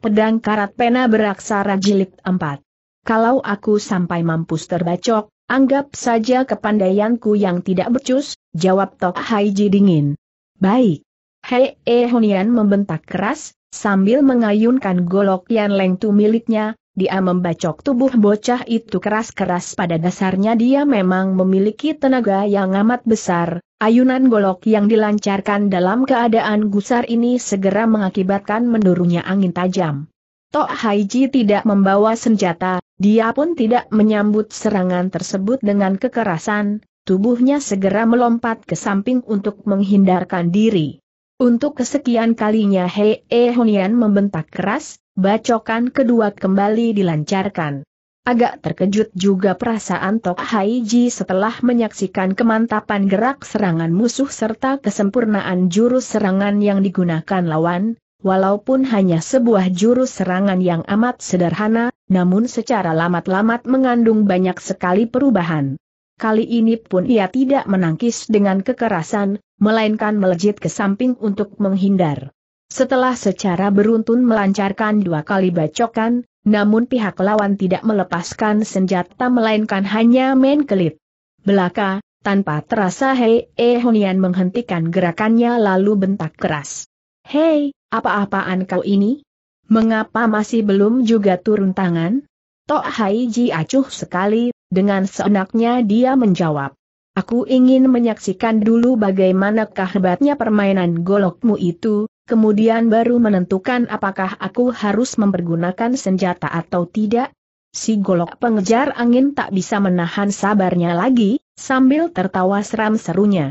pedang karat pena beraksara jilid 4. Kalau aku sampai mampus terbacok, anggap saja kepandaianku yang tidak becus, jawab Tok Haiji dingin. Baik. He Honian membentak keras, sambil mengayunkan golok yang lengtu miliknya, dia membacok tubuh bocah itu keras-keras. Pada dasarnya dia memang memiliki tenaga yang amat besar. Ayunan golok yang dilancarkan dalam keadaan gusar ini segera mengakibatkan menurunnya angin tajam. Tok Haiji tidak membawa senjata, dia pun tidak menyambut serangan tersebut dengan kekerasan, tubuhnya segera melompat ke samping untuk menghindarkan diri. Untuk kesekian kalinya He Honian membentak keras, bacokan kedua kembali dilancarkan. Agak terkejut juga perasaan Tok Haiji setelah menyaksikan kemantapan gerak serangan musuh serta kesempurnaan jurus serangan yang digunakan lawan, walaupun hanya sebuah jurus serangan yang amat sederhana, namun secara lamat-lamat mengandung banyak sekali perubahan. Kali ini pun ia tidak menangkis dengan kekerasan, melainkan melejit ke samping untuk menghindar. Setelah secara beruntun melancarkan dua kali bacokan, namun pihak lawan tidak melepaskan senjata melainkan hanya main kelip. Belaka, tanpa terasa He Honian menghentikan gerakannya lalu bentak keras. Hei, apa-apaan kau ini? Mengapa masih belum juga turun tangan? Tok Haiji acuh sekali, dengan seenaknya dia menjawab. Aku ingin menyaksikan dulu bagaimanakah hebatnya permainan golokmu itu. Kemudian baru menentukan apakah aku harus mempergunakan senjata atau tidak. Si golok pengejar angin tak bisa menahan sabarnya lagi, sambil tertawa seram serunya.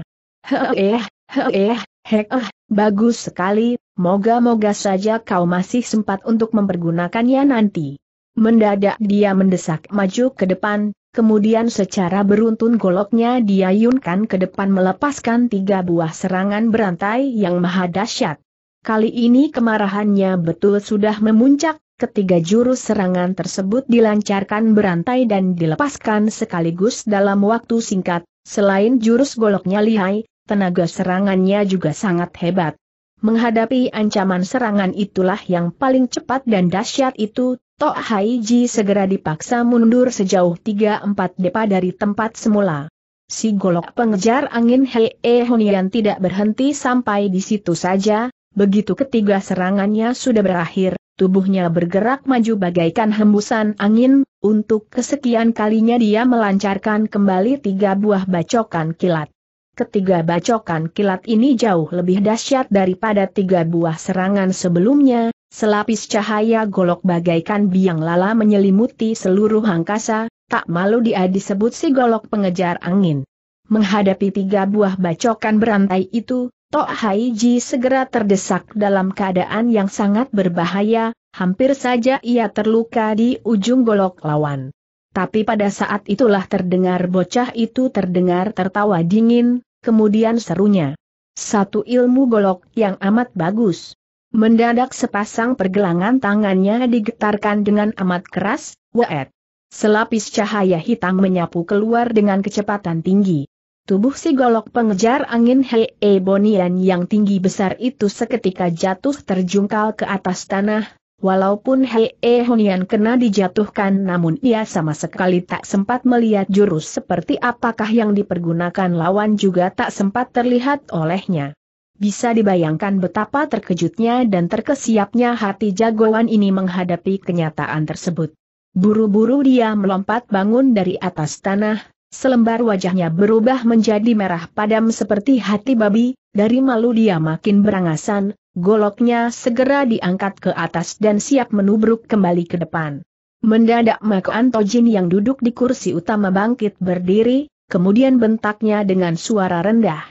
Bagus sekali, moga-moga saja kau masih sempat untuk mempergunakannya nanti. Mendadak dia mendesak maju ke depan, kemudian secara beruntun goloknya diayunkan ke depan melepaskan tiga buah serangan berantai yang maha dahsyat. Kali ini kemarahannya betul sudah memuncak, ketiga jurus serangan tersebut dilancarkan berantai dan dilepaskan sekaligus dalam waktu singkat, selain jurus goloknya lihai, tenaga serangannya juga sangat hebat. Menghadapi ancaman serangan itulah yang paling cepat dan dahsyat itu, Tok Haiji segera dipaksa mundur sejauh 3-4 depa dari tempat semula. Si golok pengejar angin He Honian tidak berhenti sampai di situ saja. Begitu ketiga serangannya sudah berakhir, tubuhnya bergerak maju bagaikan hembusan angin, untuk kesekian kalinya dia melancarkan kembali tiga buah bacokan kilat. Ketiga bacokan kilat ini jauh lebih dahsyat daripada tiga buah serangan sebelumnya, selapis cahaya golok bagaikan biang lala menyelimuti seluruh angkasa, tak malu dia disebut si golok pengejar angin. Menghadapi tiga buah bacokan berantai itu, Tok Haiji segera terdesak dalam keadaan yang sangat berbahaya, hampir saja ia terluka di ujung golok lawan. Tapi pada saat itulah terdengar bocah itu tertawa dingin, kemudian serunya. Satu ilmu golok yang amat bagus. Mendadak sepasang pergelangan tangannya digetarkan dengan amat keras, waet. Selapis cahaya hitam menyapu keluar dengan kecepatan tinggi. Tubuh si golok pengejar angin He Honian yang tinggi besar itu seketika jatuh terjungkal ke atas tanah, walaupun He Honian kena dijatuhkan namun ia sama sekali tak sempat melihat jurus seperti apakah yang dipergunakan lawan juga tak sempat terlihat olehnya. Bisa dibayangkan betapa terkejutnya dan terkesiapnya hati jagoan ini menghadapi kenyataan tersebut. Buru-buru dia melompat bangun dari atas tanah. Selembar wajahnya berubah menjadi merah padam seperti hati babi, dari malu dia makin berangasan, goloknya segera diangkat ke atas dan siap menubruk kembali ke depan. Mendadak Mak Antojin yang duduk di kursi utama bangkit berdiri, kemudian bentaknya dengan suara rendah.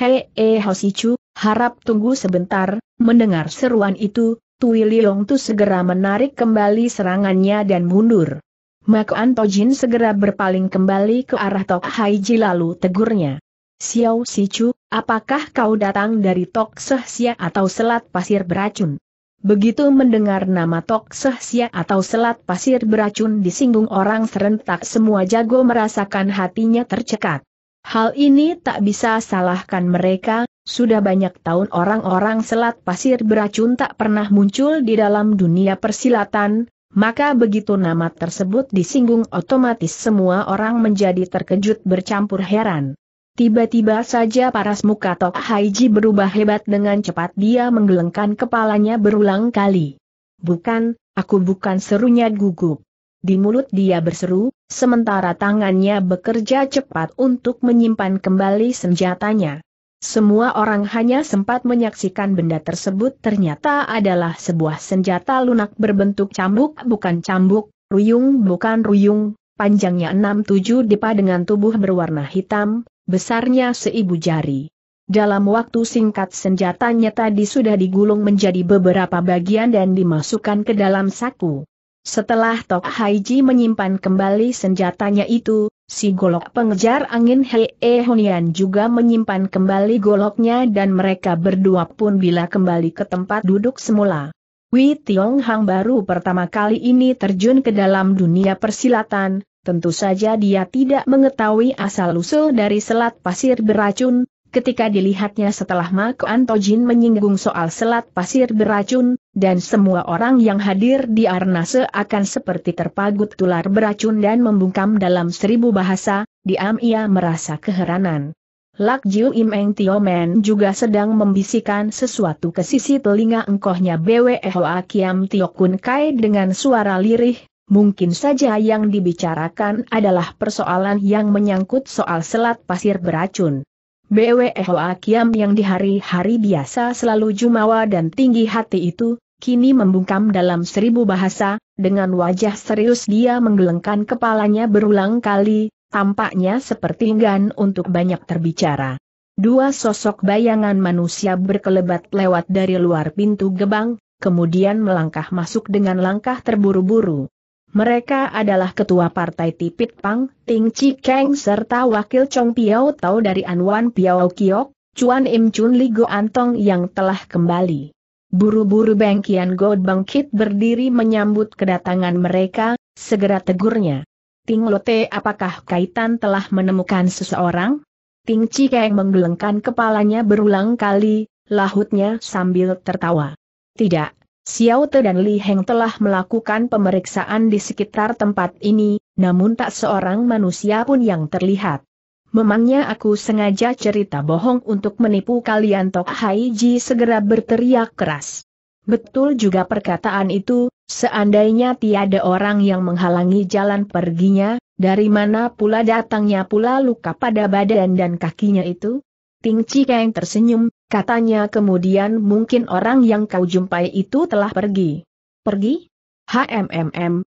Hei Hosichu, harap tunggu sebentar. Mendengar seruan itu, Tui Liong Tu segera menarik kembali serangannya dan mundur. Mak Antojin segera berpaling kembali ke arah Tok Haiji lalu tegurnya. Xiao Sute, apakah kau datang dari Tok Sehsia atau Selat Pasir Beracun? Begitu mendengar nama Tok Sehsia atau Selat Pasir Beracun disinggung orang serentak semua jago merasakan hatinya tercekat. Hal ini tak bisa salahkan mereka, Sudah banyak tahun orang-orang Selat Pasir Beracun tak pernah muncul di dalam dunia persilatan, maka begitu nama tersebut disinggung otomatis semua orang menjadi terkejut bercampur heran. Tiba-tiba saja paras muka Tok Haiji berubah hebat dengan cepat, dia menggelengkan kepalanya berulang kali. "Bukan, aku bukan," serunya gugup. Di mulut dia berseru, sementara tangannya bekerja cepat untuk menyimpan kembali senjatanya. Semua orang hanya sempat menyaksikan benda tersebut ternyata adalah sebuah senjata lunak berbentuk cambuk bukan cambuk, ruyung bukan ruyung, panjangnya 6-7 depa dengan tubuh berwarna hitam. Besarnya seibu jari. Dalam waktu singkat senjatanya tadi sudah digulung menjadi beberapa bagian dan dimasukkan ke dalam saku. Setelah Tok Haiji menyimpan kembali senjatanya itu, si golok pengejar angin He Honian juga menyimpan kembali goloknya dan mereka berdua pun bila kembali ke tempat duduk semula. Wei Tiong Hang baru pertama kali ini terjun ke dalam dunia persilatan. Tentu saja dia tidak mengetahui asal-usul dari Selat Pasir Beracun. Ketika dilihatnya setelah Mak Antojin menyinggung soal Selat Pasir Beracun, dan semua orang yang hadir di arena seakan seperti terpagut tular beracun dan membungkam dalam 1000 bahasa, diam ia merasa keheranan. Lak Jiu Imeng Tiomen juga sedang membisikkan sesuatu ke sisi telinga engkohnya Bwe Hoa Kiam Tiokun Kai dengan suara lirih. Mungkin saja yang dibicarakan adalah persoalan yang menyangkut soal Selat Pasir Beracun. Bwe Hoa Kiam yang di hari-hari biasa selalu jumawa dan tinggi hati itu, kini membungkam dalam 1000 bahasa. Dengan wajah serius dia menggelengkan kepalanya berulang kali, tampaknya seperti enggan untuk banyak terbicara. Dua sosok bayangan manusia berkelebat lewat dari luar pintu gebang, kemudian melangkah masuk dengan langkah terburu-buru. Mereka adalah ketua partai Tipit Pang, Ting Chi Keng serta wakil Chong Piao Tao dari Anwan Piao Kiok, Cuan Im Chun Ligo Antong yang telah kembali. Buru-buru Beng Kian Ho bangkit berdiri menyambut kedatangan mereka, segera tegurnya. "Ting Lote, apakah kaitan telah menemukan seseorang?" Ting Chi Keng menggelengkan kepalanya berulang kali, lahutnya sambil tertawa. "Tidak. Xiao Sute dan Li Heng telah melakukan pemeriksaan di sekitar tempat ini, namun tak seorang manusia pun yang terlihat. Memangnya aku sengaja cerita bohong untuk menipu kalian?" Tok Haiji segera berteriak keras. "Betul juga perkataan itu, seandainya tiada orang yang menghalangi jalan perginya, dari mana pula datangnya pula luka pada badan dan kakinya itu?" Ting Chi Keng tersenyum. Katanya kemudian, "Mungkin orang yang kau jumpai itu telah pergi." "Pergi?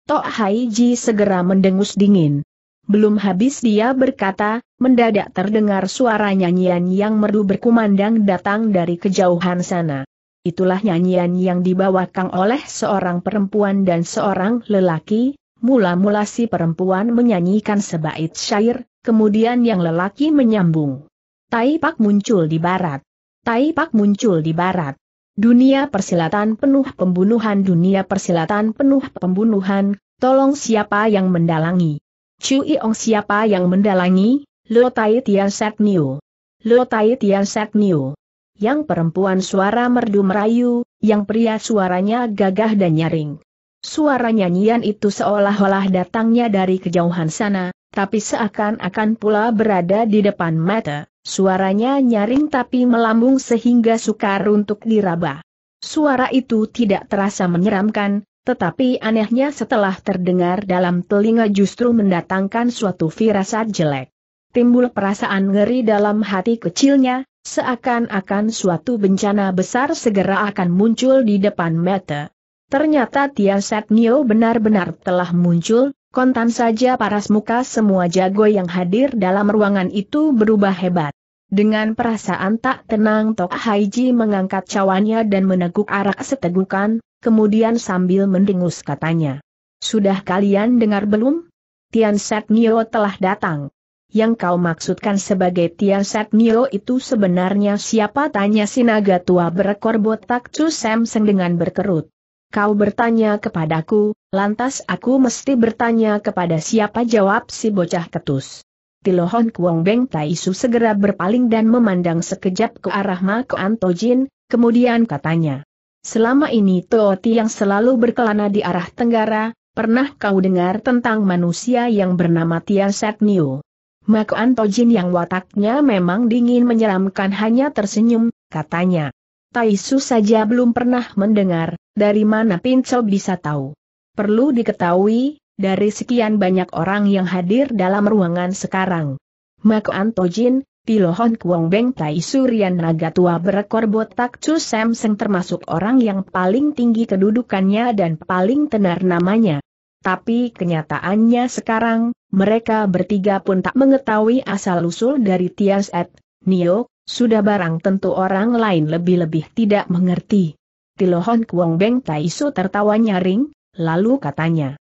Tok Haiji segera mendengus dingin. Belum habis dia berkata, mendadak terdengar suara nyanyian yang merdu berkumandang datang dari kejauhan sana. Itulah nyanyian yang dibawakan oleh seorang perempuan dan seorang lelaki. Mula-mula si perempuan menyanyikan sebait syair, kemudian yang lelaki menyambung. "Taipak muncul di barat. Taipak muncul di barat. Dunia persilatan penuh pembunuhan. Dunia persilatan penuh pembunuhan. Tolong siapa yang mendalangi? Cui Ong, siapa yang mendalangi? Lotai Tianset Nio. Lotai Tianset Nio." Yang perempuan suara merdu merayu, yang pria suaranya gagah dan nyaring. Suara nyanyian itu seolah-olah datangnya dari kejauhan sana, tapi seakan-akan pula berada di depan mata. Suaranya nyaring tapi melambung sehingga sukar untuk diraba. Suara itu tidak terasa menyeramkan, tetapi anehnya setelah terdengar dalam telinga justru mendatangkan suatu firasat jelek. Timbul perasaan ngeri dalam hati kecilnya, seakan-akan suatu bencana besar segera akan muncul di depan mata. Ternyata Tiasat Nio benar-benar telah muncul. Kontan saja paras muka semua jago yang hadir dalam ruangan itu berubah hebat. Dengan perasaan tak tenang Tok Haiji mengangkat cawannya dan meneguk arak setegukan, kemudian sambil mendengus katanya, "Sudah kalian dengar belum? Tianset Nio telah datang." "Yang kau maksudkan sebagai Tianset Nio itu sebenarnya siapa?" tanya si naga tua berekor botak Takcu Samseng dengan berkerut. "Kau bertanya kepadaku, lantas aku mesti bertanya kepada siapa?" jawab si bocah ketus. Tilo Hong Kuang Beng Taisu segera berpaling dan memandang sekejap ke arah Mak Antojin, kemudian katanya, "Selama ini Toti yang selalu berkelana di arah tenggara, pernah kau dengar tentang manusia yang bernama Tianset Nio?" Mak Antojin yang wataknya memang dingin menyeramkan hanya tersenyum, katanya, "Taisu saja belum pernah mendengar, dari mana Pinco bisa tahu?" Perlu diketahui, dari sekian banyak orang yang hadir dalam ruangan sekarang, Mak Antojin, Tilo Hong Kuang Beng Tai Surian naga tua berekor botak Takcu Samseng termasuk orang yang paling tinggi kedudukannya dan paling tenar namanya. Tapi kenyataannya sekarang, mereka bertiga pun tak mengetahui asal-usul dari Tianset Nio, sudah barang tentu orang lain lebih-lebih tidak mengerti. Tilo Hong Kuang Beng Tai Su tertawa nyaring, lalu katanya,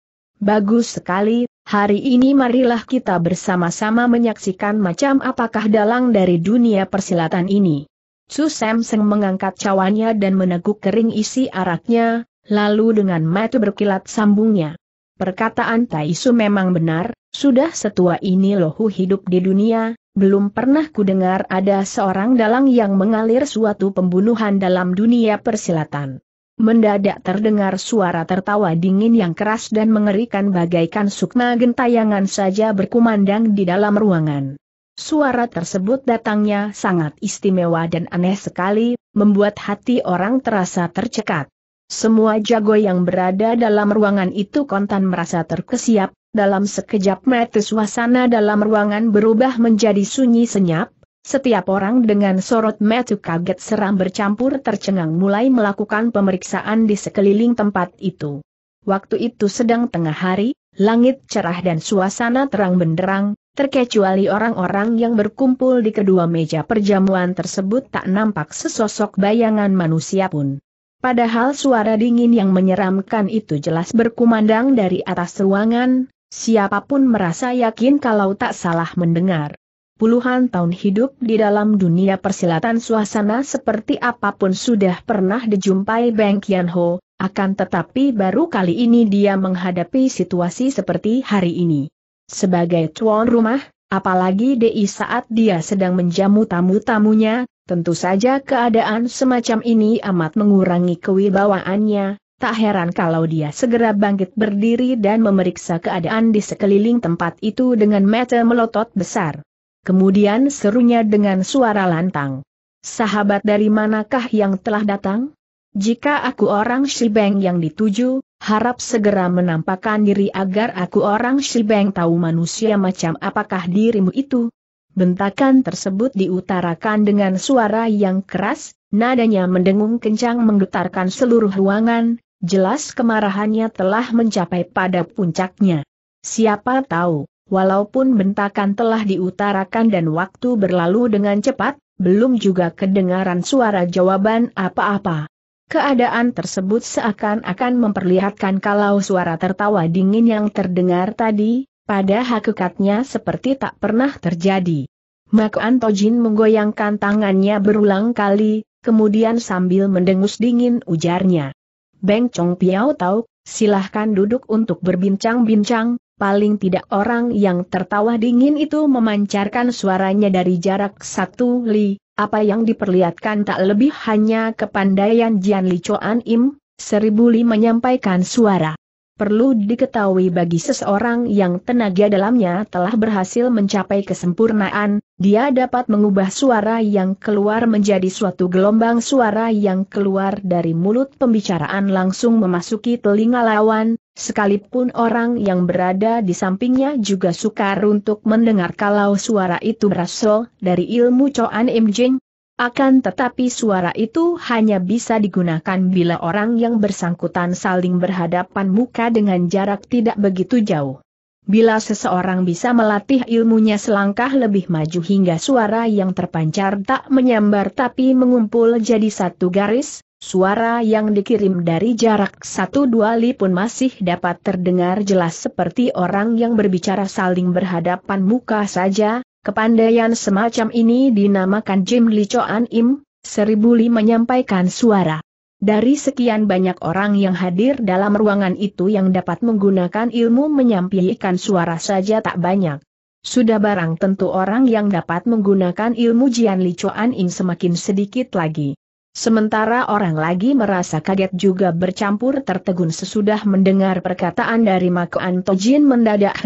"Bagus sekali. Hari ini marilah kita bersama-sama menyaksikan macam apakah dalang dari dunia persilatan ini." Tsu Samseng mengangkat cawannya dan meneguk kering isi araknya, lalu dengan mata berkilat sambungnya, "Perkataan Taisu memang benar, sudah setua ini lohu hidup di dunia, belum pernah kudengar ada seorang dalang yang mengalir suatu pembunuhan dalam dunia persilatan." Mendadak terdengar suara tertawa dingin yang keras dan mengerikan bagaikan sukma gentayangan saja berkumandang di dalam ruangan. Suara tersebut datangnya sangat istimewa dan aneh sekali, membuat hati orang terasa tercekat. Semua jago yang berada dalam ruangan itu kontan merasa terkesiap, dalam sekejap mata suasana dalam ruangan berubah menjadi sunyi senyap. Setiap orang dengan sorot mata kaget seram bercampur tercengang mulai melakukan pemeriksaan di sekeliling tempat itu. Waktu itu sedang tengah hari, langit cerah dan suasana terang benderang, terkecuali orang-orang yang berkumpul di kedua meja perjamuan tersebut tak nampak sesosok bayangan manusia pun. Padahal suara dingin yang menyeramkan itu jelas berkumandang dari atas ruangan, siapapun merasa yakin kalau tak salah mendengar. Puluhan tahun hidup di dalam dunia persilatan suasana seperti apapun sudah pernah dijumpai Beng Kian Ho, akan tetapi baru kali ini dia menghadapi situasi seperti hari ini. Sebagai tuan rumah, apalagi di saat dia sedang menjamu tamu-tamunya, tentu saja keadaan semacam ini amat mengurangi kewibawaannya, tak heran kalau dia segera bangkit berdiri dan memeriksa keadaan di sekeliling tempat itu dengan mata melotot besar. Kemudian serunya dengan suara lantang, "Sahabat dari manakah yang telah datang? Jika aku orang Shibeng yang dituju, harap segera menampakkan diri agar aku orang Shibeng tahu manusia macam apakah dirimu itu." Bentakan tersebut diutarakan dengan suara yang keras, nadanya mendengung kencang menggetarkan seluruh ruangan, jelas kemarahannya telah mencapai pada puncaknya. Siapa tahu? Walaupun bentakan telah diutarakan dan waktu berlalu dengan cepat, belum juga kedengaran suara jawaban apa-apa. Keadaan tersebut seakan-akan memperlihatkan kalau suara tertawa dingin yang terdengar tadi, pada hakikatnya seperti tak pernah terjadi. Mak Antojin menggoyangkan tangannya berulang kali, kemudian sambil mendengus dingin ujarnya, "Beng Chong Piao Tau, silahkan duduk untuk berbincang-bincang. Paling tidak orang yang tertawa dingin itu memancarkan suaranya dari jarak 1 li, apa yang diperlihatkan tak lebih hanya kepandaian Jian Li Cuan Im, 1000 li menyampaikan suara." Perlu diketahui bagi seseorang yang tenaga dalamnya telah berhasil mencapai kesempurnaan, dia dapat mengubah suara yang keluar menjadi suatu gelombang suara yang keluar dari mulut pembicaraan langsung memasuki telinga lawan. Sekalipun orang yang berada di sampingnya juga sukar untuk mendengar kalau suara itu berasal dari ilmu Cuan Im Jing. Akan tetapi suara itu hanya bisa digunakan bila orang yang bersangkutan saling berhadapan muka dengan jarak tidak begitu jauh. Bila seseorang bisa melatih ilmunya selangkah lebih maju hingga suara yang terpancar tak menyambar tapi mengumpul jadi satu garis, suara yang dikirim dari jarak 1-2 li pun masih dapat terdengar jelas seperti orang yang berbicara saling berhadapan muka saja. Kepandaian semacam ini dinamakan Jim Li Cuan Im, 1000 li menyampaikan suara. Dari sekian banyak orang yang hadir dalam ruangan itu yang dapat menggunakan ilmu menyampaikan suara saja tak banyak. Sudah barang tentu orang yang dapat menggunakan ilmu Jian Li Chuan Im semakin sedikit lagi. Sementara orang lagi merasa kaget juga bercampur tertegun sesudah mendengar perkataan dari Mak Antojin. Mendadak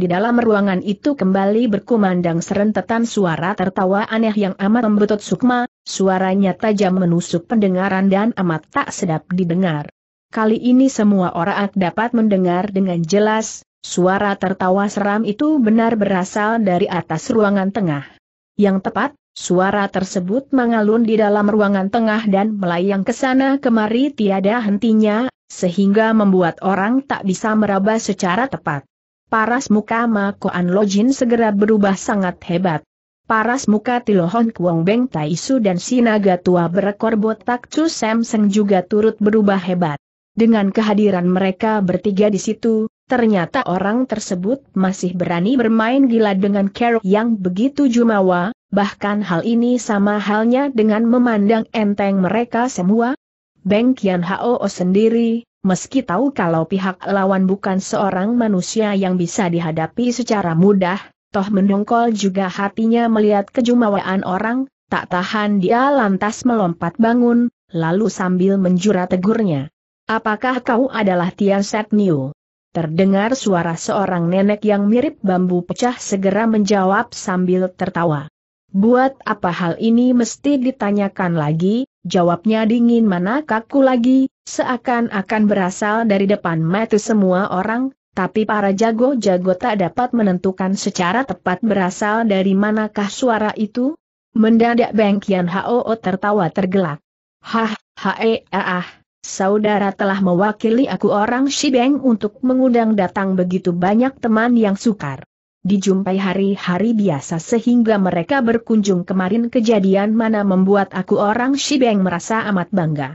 di dalam ruangan itu kembali berkumandang serentetan suara tertawa aneh yang amat membetot sukma, suaranya tajam menusuk pendengaran dan amat tak sedap didengar. Kali ini semua orang dapat mendengar dengan jelas. Suara tertawa seram itu benar berasal dari atas ruangan tengah. Yang tepat, suara tersebut mengalun di dalam ruangan tengah dan melayang ke sana kemari tiada hentinya, sehingga membuat orang tak bisa meraba secara tepat. Paras muka Mak Antojin segera berubah sangat hebat. Paras muka Tilo Hong Kuang Beng Taisu dan si naga tua berekor botak Takcu Samseng juga turut berubah hebat. Dengan kehadiran mereka bertiga di situ, ternyata orang tersebut masih berani bermain gila dengan cara yang begitu jumawa, bahkan hal ini sama halnya dengan memandang enteng mereka semua. Beng Kian Ho sendiri, meski tahu kalau pihak lawan bukan seorang manusia yang bisa dihadapi secara mudah, toh mendongkol juga hatinya melihat kejumawaan orang, tak tahan dia lantas melompat bangun, lalu sambil menjura tegurnya. Apakah kau adalah Tianset Nio? Terdengar suara seorang nenek yang mirip bambu pecah segera menjawab sambil tertawa. Buat apa hal ini mesti ditanyakan lagi, jawabnya dingin mana kaku lagi, seakan-akan berasal dari depan mata semua orang, tapi para jago-jago tak dapat menentukan secara tepat berasal dari manakah suara itu. Mendadak Beng Kian Ho tertawa tergelak. Hah, hae, ah. Saudara telah mewakili aku orang Shibeng untuk mengundang datang begitu banyak teman yang sukar dijumpai hari-hari biasa sehingga mereka berkunjung kemarin. Kejadian mana membuat aku orang Shibeng merasa amat bangga.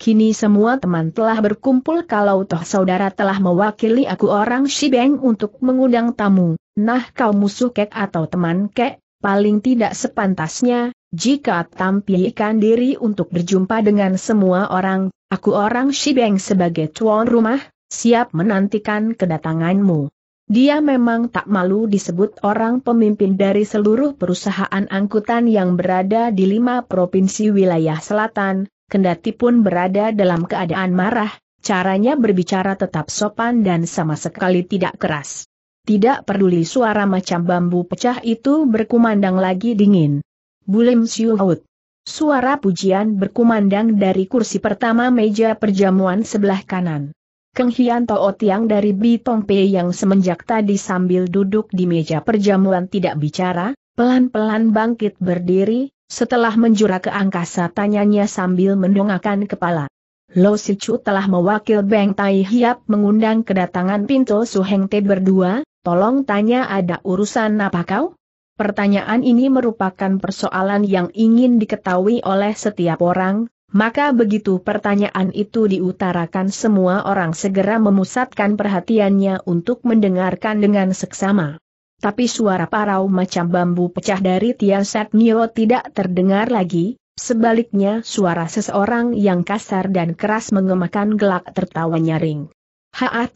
Kini semua teman telah berkumpul. Kalau toh saudara telah mewakili aku orang Shibeng untuk mengundang tamu, nah kau musuh kek atau teman kek, paling tidak sepantasnya, jika tampilkan diri untuk berjumpa dengan semua orang. Aku orang Shibeng sebagai tuan rumah, siap menantikan kedatanganmu. Dia memang tak malu disebut orang pemimpin dari seluruh perusahaan angkutan yang berada di 5 provinsi wilayah selatan, kendati pun berada dalam keadaan marah, caranya berbicara tetap sopan dan sama sekali tidak keras. Tidak peduli suara macam bambu pecah itu berkumandang lagi dingin. Bulim siuhut. Suara pujian berkumandang dari kursi pertama meja perjamuan sebelah kanan. Keng Hian Tojin dari Bu Tong Pai yang semenjak tadi sambil duduk di meja perjamuan tidak bicara, pelan-pelan bangkit berdiri, setelah menjura ke angkasa tanyanya sambil mendongakkan kepala. Lo Si Chu telah mewakil Beng Tai Hiap mengundang kedatangan Pinto Su Heng Te berdua, tolong tanya ada urusan apa kau? Pertanyaan ini merupakan persoalan yang ingin diketahui oleh setiap orang, maka begitu pertanyaan itu diutarakan semua orang segera memusatkan perhatiannya untuk mendengarkan dengan seksama. Tapi suara parau macam bambu pecah dari Tianset Nio tidak terdengar lagi, sebaliknya suara seseorang yang kasar dan keras mengemakan gelak tertawa nyaring. Haah,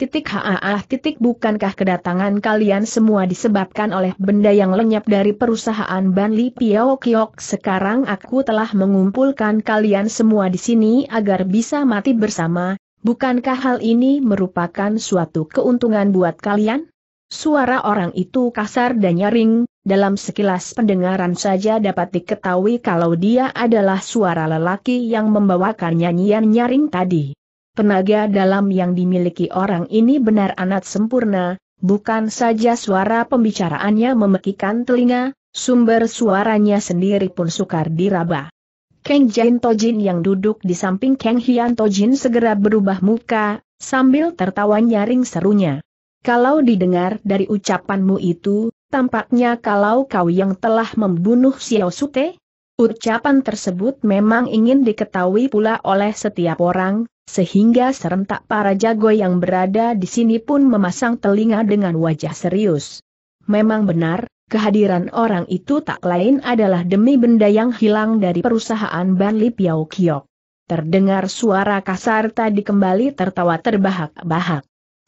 bukankah kedatangan kalian semua disebabkan oleh benda yang lenyap dari perusahaan Banli Piaokiong? Sekarang aku telah mengumpulkan kalian semua di sini agar bisa mati bersama. Bukankah hal ini merupakan suatu keuntungan buat kalian? Suara orang itu kasar dan nyaring, dalam sekilas pendengaran saja dapat diketahui kalau dia adalah suara lelaki yang membawakan nyanyian nyaring tadi. Tenaga dalam yang dimiliki orang ini benar amat sempurna, bukan saja suara pembicaraannya memekikan telinga, sumber suaranya sendiri pun sukar diraba. Keng Hian Tojin yang duduk di samping Keng Hian Tojin segera berubah muka, sambil tertawa nyaring serunya. Kalau didengar dari ucapanmu itu, tampaknya kalau kau yang telah membunuh Xiao Sute? Ucapan tersebut memang ingin diketahui pula oleh setiap orang, sehingga serentak para jago yang berada di sini pun memasang telinga dengan wajah serius. Memang benar, kehadiran orang itu tak lain adalah demi benda yang hilang dari perusahaan Banli Piaokiong. Terdengar suara kasar tadi kembali tertawa terbahak-bahak.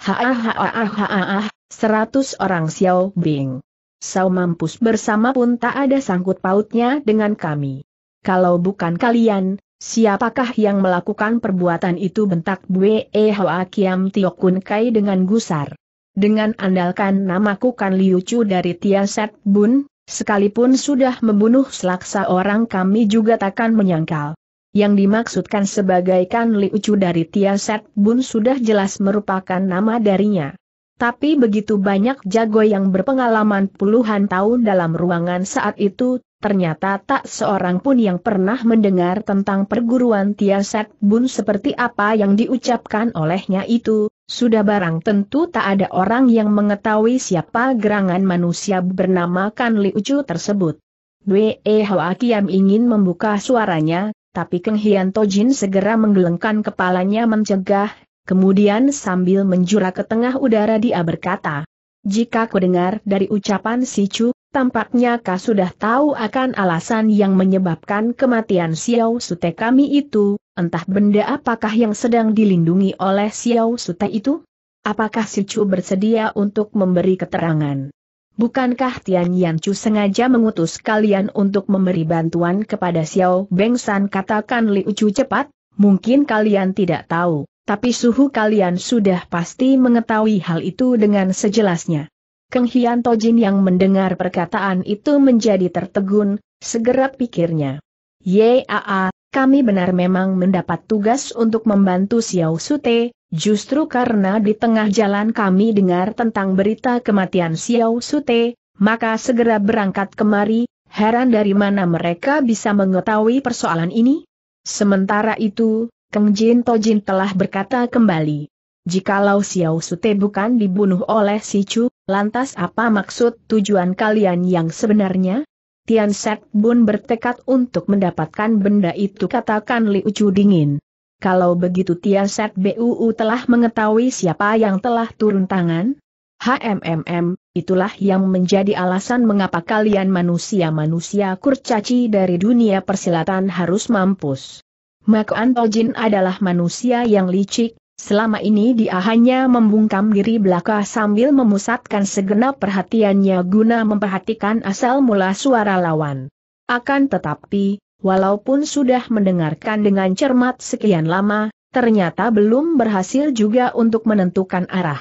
Haah, 100 orang Xiao Bing Sao mampus bersama pun tak ada sangkut pautnya dengan kami. Kalau bukan kalian, siapakah yang melakukan perbuatan itu?" bentak Bwe Hoa Kiam Tio Kun Kai dengan gusar. "Dengan andalkan namaku Kan Liucu dari Tiasat Bun, sekalipun sudah membunuh selaksa orang kami juga takkan menyangkal." Yang dimaksudkan sebagai Kan Liucu dari Tiasat Bun sudah jelas merupakan nama darinya. Tapi begitu banyak jago yang berpengalaman puluhan tahun dalam ruangan saat itu, ternyata tak seorang pun yang pernah mendengar tentang perguruan Tiasat Bun seperti apa yang diucapkan olehnya itu. Sudah barang tentu tak ada orang yang mengetahui siapa gerangan manusia bernama Kan Liucu tersebut. Bwe Hoa Kiam ingin membuka suaranya, tapi Keng Hian Tojin segera menggelengkan kepalanya mencegah, kemudian sambil menjura ke tengah udara dia berkata, "Jika ku dengar dari ucapan si Chu, tampaknya kau sudah tahu akan alasan yang menyebabkan kematian Xiao Sute kami itu, entah benda apakah yang sedang dilindungi oleh Xiao Sute itu? Apakah si Chu bersedia untuk memberi keterangan? Bukankah Tian Yan Chu sengaja mengutus kalian untuk memberi bantuan kepada Xiao Bengsan?" katakan Liucu cepat. "Mungkin kalian tidak tahu, tapi suhu kalian sudah pasti mengetahui hal itu dengan sejelasnya." Keng Hian Tojin yang mendengar perkataan itu menjadi tertegun, segera pikirnya, "Yaa, kami benar memang mendapat tugas untuk membantu Xiao Sute. Justru karena di tengah jalan kami dengar tentang berita kematian Xiao Sute, maka segera berangkat kemari. Heran dari mana mereka bisa mengetahui persoalan ini?" Sementara itu, Keng Jin Tojin telah berkata kembali, "Jikalau Xiao Sute bukan dibunuh oleh si Chu, lantas apa maksud tujuan kalian yang sebenarnya?" "Tianset Bun bertekad untuk mendapatkan benda itu," katakan Liucu dingin. "Kalau begitu Tiasat Buu telah mengetahui siapa yang telah turun tangan? Itulah yang menjadi alasan mengapa kalian manusia-manusia kurcaci dari dunia persilatan harus mampus. Mak Antojin adalah manusia yang licik, selama ini dia hanya membungkam diri belaka sambil memusatkan segenap perhatiannya guna memperhatikan asal mula suara lawan. Akan tetapi, walaupun sudah mendengarkan dengan cermat sekian lama, ternyata belum berhasil juga untuk menentukan arah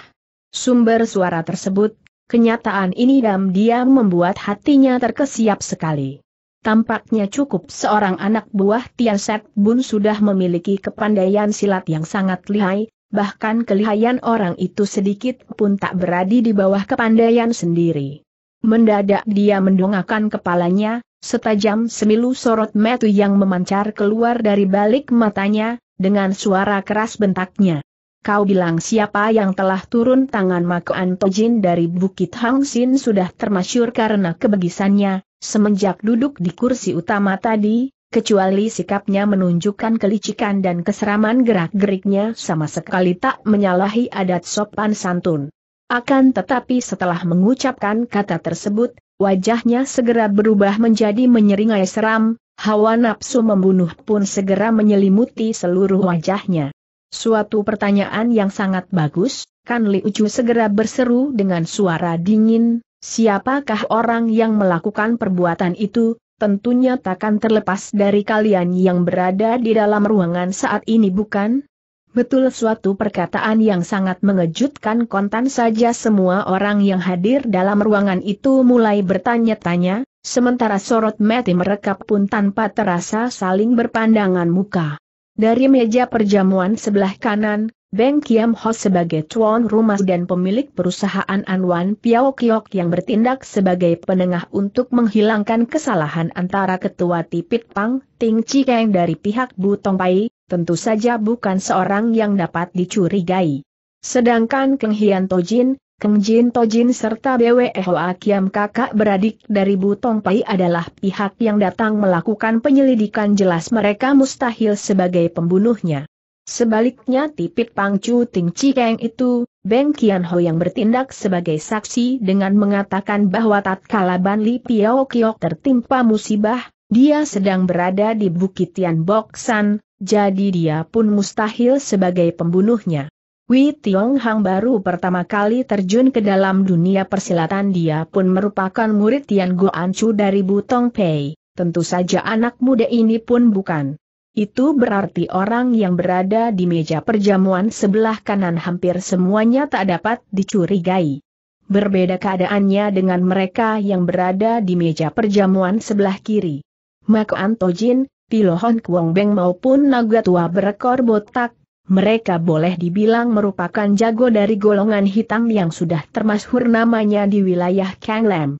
sumber suara tersebut." Kenyataan ini diam-diam membuat hatinya terkesiap sekali. Tampaknya cukup seorang anak buah Tianset Bun sudah memiliki kepandaian silat yang sangat lihai, bahkan kelihayan orang itu sedikit pun tak berada di bawah kepandaian sendiri. Mendadak dia mendongakkan kepalanya, setajam semilu sorot mata yang memancar keluar dari balik matanya, dengan suara keras bentaknya, "Kau bilang siapa yang telah turun tangan?" Mak Antojin dari Bukit Hang Sin sudah termasyur karena kebegisannya, semenjak duduk di kursi utama tadi, kecuali sikapnya menunjukkan kelicikan dan keseraman gerak-geriknya sama sekali tak menyalahi adat sopan santun. Akan tetapi setelah mengucapkan kata tersebut, wajahnya segera berubah menjadi menyeringai seram, hawa nafsu membunuh pun segera menyelimuti seluruh wajahnya. "Suatu pertanyaan yang sangat bagus," Kan Liucu segera berseru dengan suara dingin, "siapakah orang yang melakukan perbuatan itu? Tentunya takkan terlepas dari kalian yang berada di dalam ruangan saat ini, bukan?" "Betul." Suatu perkataan yang sangat mengejutkan, kontan saja semua orang yang hadir dalam ruangan itu mulai bertanya-tanya, sementara sorot mata mereka pun tanpa terasa saling berpandangan muka. Dari meja perjamuan sebelah kanan, Beng Kian Ho sebagai tuan rumah dan pemilik perusahaan Anwan Piao Kiok yang bertindak sebagai penengah untuk menghilangkan kesalahan antara ketua Tipit Pang, Ting Chi Keng dari pihak Bu Tong Pai, tentu saja bukan seorang yang dapat dicurigai. Sedangkan Keng Hian Tojin, Keng Jin Tojin serta Bwe Hoa Kiam kakak beradik dari Bu Tong Pai adalah pihak yang datang melakukan penyelidikan, jelas mereka mustahil sebagai pembunuhnya. Sebaliknya Tipit Pang Chu Ting Chi Keng itu, Beng Kian Ho yang bertindak sebagai saksi dengan mengatakan bahwa tatkala Banli Piaokiong tertimpa musibah, dia sedang berada di Bukit Tian Boksan, jadi dia pun mustahil sebagai pembunuhnya. Wei Tiong Hang baru pertama kali terjun ke dalam dunia persilatan. Dia pun merupakan murid Tian Go An Chu dari Bu Tong Pai. Tentu saja anak muda ini pun bukan. Itu berarti orang yang berada di meja perjamuan sebelah kanan hampir semuanya tak dapat dicurigai. Berbeda keadaannya dengan mereka yang berada di meja perjamuan sebelah kiri. Mak Antojin, Tilo Hong Kuang Beng maupun naga tua berekor botak, mereka boleh dibilang merupakan jago dari golongan hitam yang sudah termasyhur namanya di wilayah Kanglam.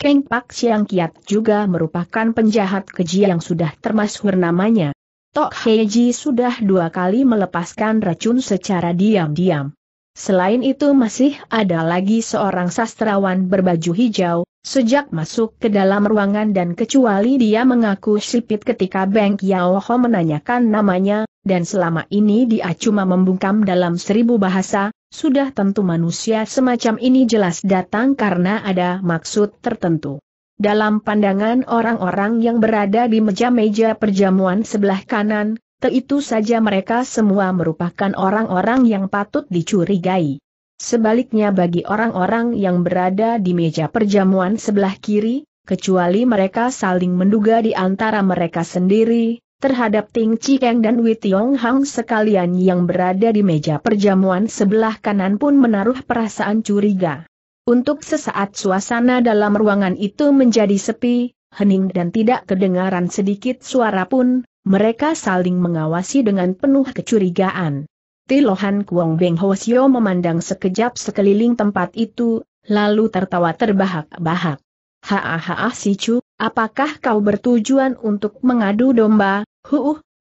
Kang Pak Siang Kiat juga merupakan penjahat keji yang sudah termasyhur namanya. Tok Haiji sudah dua kali melepaskan racun secara diam-diam. Selain itu masih ada lagi seorang sastrawan berbaju hijau, sejak masuk ke dalam ruangan dan kecuali dia mengaku sipit ketika Beng Kian Ho menanyakan namanya, dan selama ini dia cuma membungkam dalam 1000 bahasa, sudah tentu manusia semacam ini jelas datang karena ada maksud tertentu. Dalam pandangan orang-orang yang berada di meja-meja perjamuan sebelah kanan, tentu saja mereka semua merupakan orang-orang yang patut dicurigai. Sebaliknya bagi orang-orang yang berada di meja perjamuan sebelah kiri, kecuali mereka saling menduga di antara mereka sendiri, terhadap Ting Chi Keng dan Wei Tiong Hang sekalian yang berada di meja perjamuan sebelah kanan pun menaruh perasaan curiga. Untuk sesaat suasana dalam ruangan itu menjadi sepi, hening dan tidak kedengaran sedikit suara pun, mereka saling mengawasi dengan penuh kecurigaan. Tilo Hong Kuang Beng Hosio memandang sekejap sekeliling tempat itu, lalu tertawa terbahak-bahak. "Hahaha si Chu, apakah kau bertujuan untuk mengadu domba?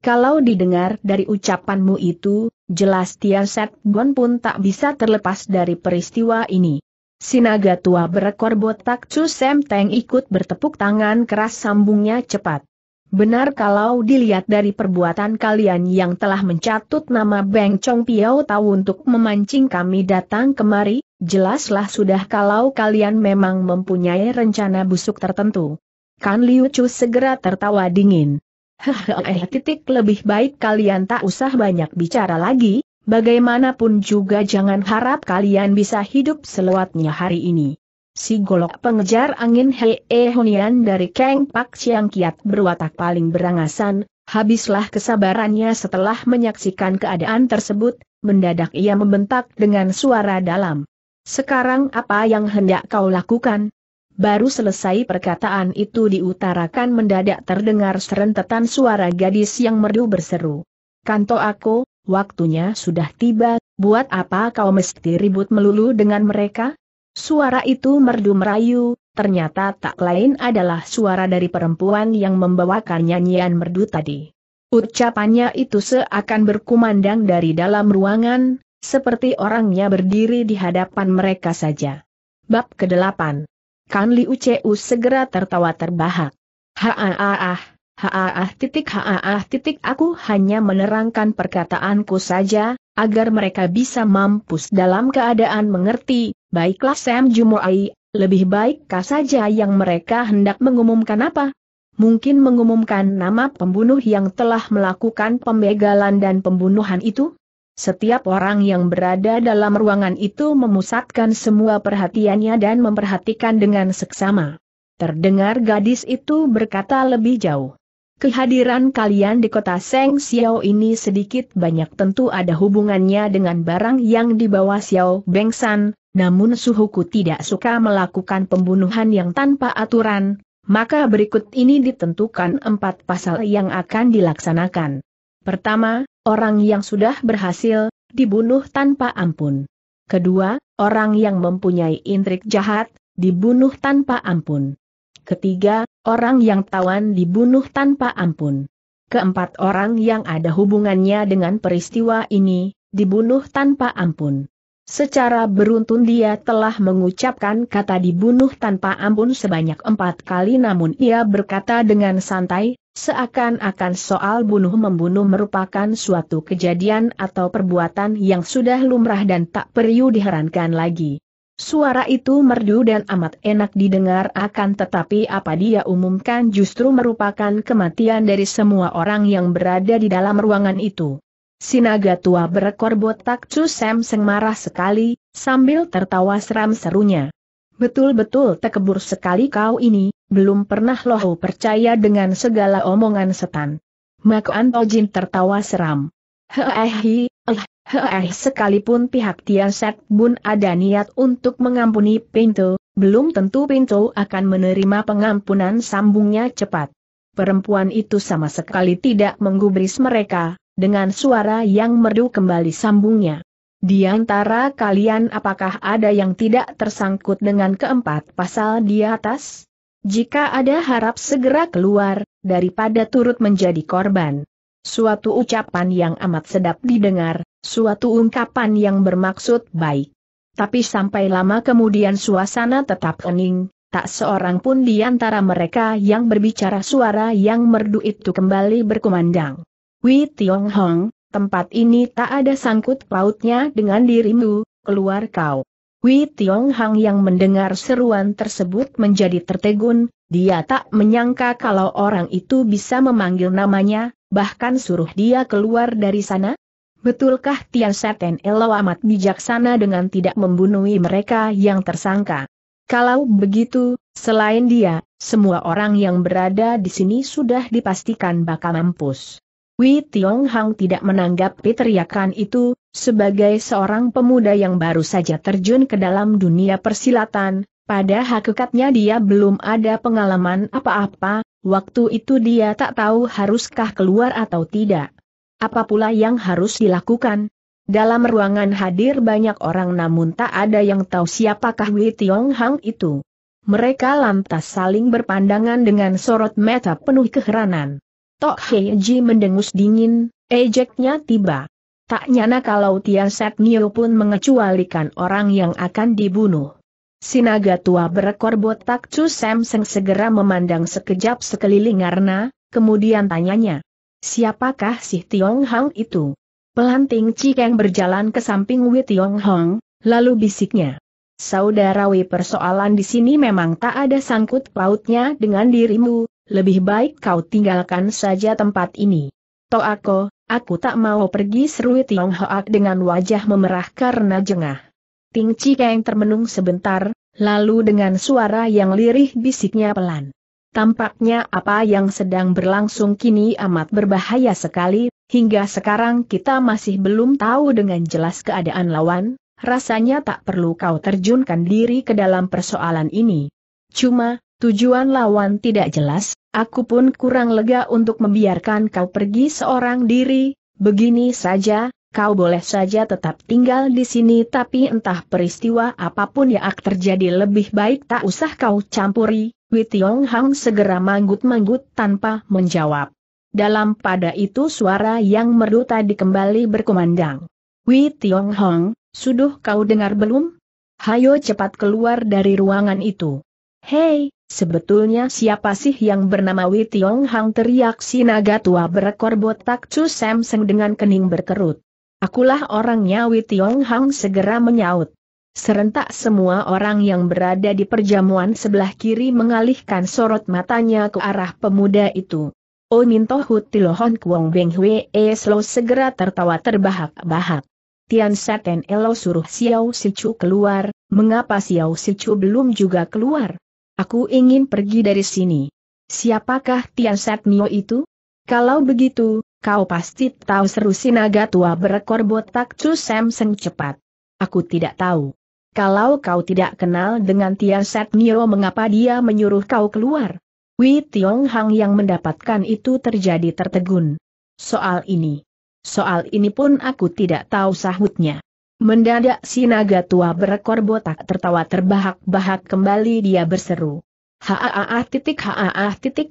Kalau didengar dari ucapanmu itu, jelas Tiasat Bun pun tak bisa terlepas dari peristiwa ini." Si naga tua berekor botak Takcu Samseng ikut bertepuk tangan keras, sambungnya cepat. "Benar kalau dilihat dari perbuatan kalian yang telah mencatut nama Beng Chong Piao Tau untuk memancing kami datang kemari, jelaslah sudah kalau kalian memang mempunyai rencana busuk tertentu." Kan Liucu segera tertawa dingin. Lebih baik kalian tak usah banyak bicara lagi, bagaimanapun juga jangan harap kalian bisa hidup selewatnya hari ini." Si golok pengejar angin He Honian dari Kang Pak Siang Kiat berwatak paling berangasan, habislah kesabarannya setelah menyaksikan keadaan tersebut, mendadak ia membentak dengan suara dalam. "Sekarang apa yang hendak kau lakukan?" Baru selesai perkataan itu diutarakan mendadak terdengar serentetan suara gadis yang merdu berseru, "Kanto aku, waktunya sudah tiba, buat apa kau mesti ribut melulu dengan mereka?" Suara itu merdu merayu, ternyata tak lain adalah suara dari perempuan yang membawakan nyanyian merdu tadi. Ucapannya itu seakan berkumandang dari dalam ruangan, seperti orangnya berdiri di hadapan mereka saja. Bab ke-8. Kan Liucu segera tertawa terbahak. Aku hanya menerangkan perkataanku saja, agar mereka bisa mampus dalam keadaan mengerti. Baiklah Sam Jumuai, lebih baik kah saja yang mereka hendak mengumumkan apa? Mungkin mengumumkan nama pembunuh yang telah melakukan pembegalan dan pembunuhan itu? Setiap orang yang berada dalam ruangan itu memusatkan semua perhatiannya dan memperhatikan dengan seksama. Terdengar gadis itu berkata lebih jauh. "Kehadiran kalian di kota Seng Xiao ini sedikit banyak tentu ada hubungannya dengan barang yang dibawa Xiao Bengsan, namun suhuku tidak suka melakukan pembunuhan yang tanpa aturan, maka berikut ini ditentukan 4 pasal yang akan dilaksanakan. Pertama, orang yang sudah berhasil dibunuh tanpa ampun. Kedua, orang yang mempunyai intrik jahat dibunuh tanpa ampun. Ketiga, orang yang tawan dibunuh tanpa ampun. Keempat, orang yang ada hubungannya dengan peristiwa ini dibunuh tanpa ampun." Secara beruntun dia telah mengucapkan kata dibunuh tanpa ampun sebanyak 4 kali, namun ia berkata dengan santai, seakan-akan soal bunuh-membunuh merupakan suatu kejadian atau perbuatan yang sudah lumrah dan tak perlu diherankan lagi. Suara itu merdu dan amat enak didengar, akan tetapi apa dia umumkan justru merupakan kematian dari semua orang yang berada di dalam ruangan itu. Si naga tua berekor botak Takcu Samseng marah sekali, sambil tertawa seram serunya. Betul-betul tekebur sekali kau ini, belum pernah loh percaya dengan segala omongan setan. Mak Antojin tertawa seram. Sekalipun pihak Tiasat Bun ada niat untuk mengampuni Pinto, belum tentu Pinto akan menerima pengampunan, sambungnya cepat. Perempuan itu sama sekali tidak menggubris mereka. Dengan suara yang merdu kembali sambungnya. Di antara kalian apakah ada yang tidak tersangkut dengan keempat pasal di atas? Jika ada harap segera keluar, daripada turut menjadi korban. Suatu ucapan yang amat sedap didengar, suatu ungkapan yang bermaksud baik. Tapi sampai lama kemudian suasana tetap hening, tak seorang pun di antara mereka yang berbicara. Suara yang merdu itu kembali berkumandang. Wei Tiong Hang, tempat ini tak ada sangkut pautnya dengan dirimu, keluar kau. Wei Tiong Hang yang mendengar seruan tersebut menjadi tertegun, dia tak menyangka kalau orang itu bisa memanggil namanya, bahkan suruh dia keluar dari sana. Betulkah Tiasat Nio amat bijaksana dengan tidak membunuh mereka yang tersangka? Kalau begitu, selain dia, semua orang yang berada di sini sudah dipastikan bakal mampus. Wei Tiong Hang tidak menanggapi teriakan itu, sebagai seorang pemuda yang baru saja terjun ke dalam dunia persilatan, pada hakikatnya dia belum ada pengalaman apa-apa, waktu itu dia tak tahu haruskah keluar atau tidak. Apa pula yang harus dilakukan? Dalam ruangan hadir banyak orang namun tak ada yang tahu siapakah Wei Tiong Hang itu. Mereka lantas saling berpandangan dengan sorot mata penuh keheranan. Tok Haiji mendengus dingin, ejeknya tiba. Tak nyana kalau Tianset Nio pun mengecualikan orang yang akan dibunuh. Si naga tua berekor botak Cu Samseng segera memandang sekejap sekeliling karena, kemudian tanyanya, siapakah si Tiong Hang itu? Pelan Ting Chi Keng berjalan ke samping Wei Tiong Hang, lalu bisiknya, saudara Wei, persoalan di sini memang tak ada sangkut pautnya dengan dirimu. Lebih baik kau tinggalkan saja tempat ini. Toh aku tak mau pergi, seru Tiong Hoak dengan wajah memerah karena jengah. Ting Chi Keng termenung sebentar, lalu dengan suara yang lirih bisiknya pelan. Tampaknya apa yang sedang berlangsung kini amat berbahaya sekali, hingga sekarang kita masih belum tahu dengan jelas keadaan lawan, rasanya tak perlu kau terjunkan diri ke dalam persoalan ini. Cuma, tujuan lawan tidak jelas, aku pun kurang lega untuk membiarkan kau pergi seorang diri, begini saja, kau boleh saja tetap tinggal di sini tapi entah peristiwa apapun yang akan terjadi lebih baik tak usah kau campuri. Wei Tiong Hang segera manggut-manggut tanpa menjawab. Dalam pada itu suara yang merdu tadi kembali berkumandang. Wei Tiong Hang, sudah kau dengar belum? Hayo cepat keluar dari ruangan itu. Hei! Sebetulnya siapa sih yang bernama Wei Tiong Hang, teriak si naga tua berekor botak Cu Samseng dengan kening berkerut. Akulah orangnya, Wei Tiong Hang segera menyaut. Serentak semua orang yang berada di perjamuan sebelah kiri mengalihkan sorot matanya ke arah pemuda itu. Oh Mintohu Tilo Hong Kuang Beng Hwe Eslo segera tertawa terbahak-bahak. Tianset Nio suruh Xiao Sute keluar, mengapa Xiao Sute belum juga keluar? Aku ingin pergi dari sini. Siapakah Tianset Nio itu? Kalau begitu, kau pasti tahu, seru si naga tua berekor botak Cu Samseng cepat. Aku tidak tahu. Kalau kau tidak kenal dengan Tianset Nio, mengapa dia menyuruh kau keluar? Wei Tiong Hang yang mendapatkan itu terjadi tertegun. Soal ini pun aku tidak tahu, sahutnya. Mendadak si naga tua berekor botak tertawa terbahak-bahak kembali, dia berseru. Haaah,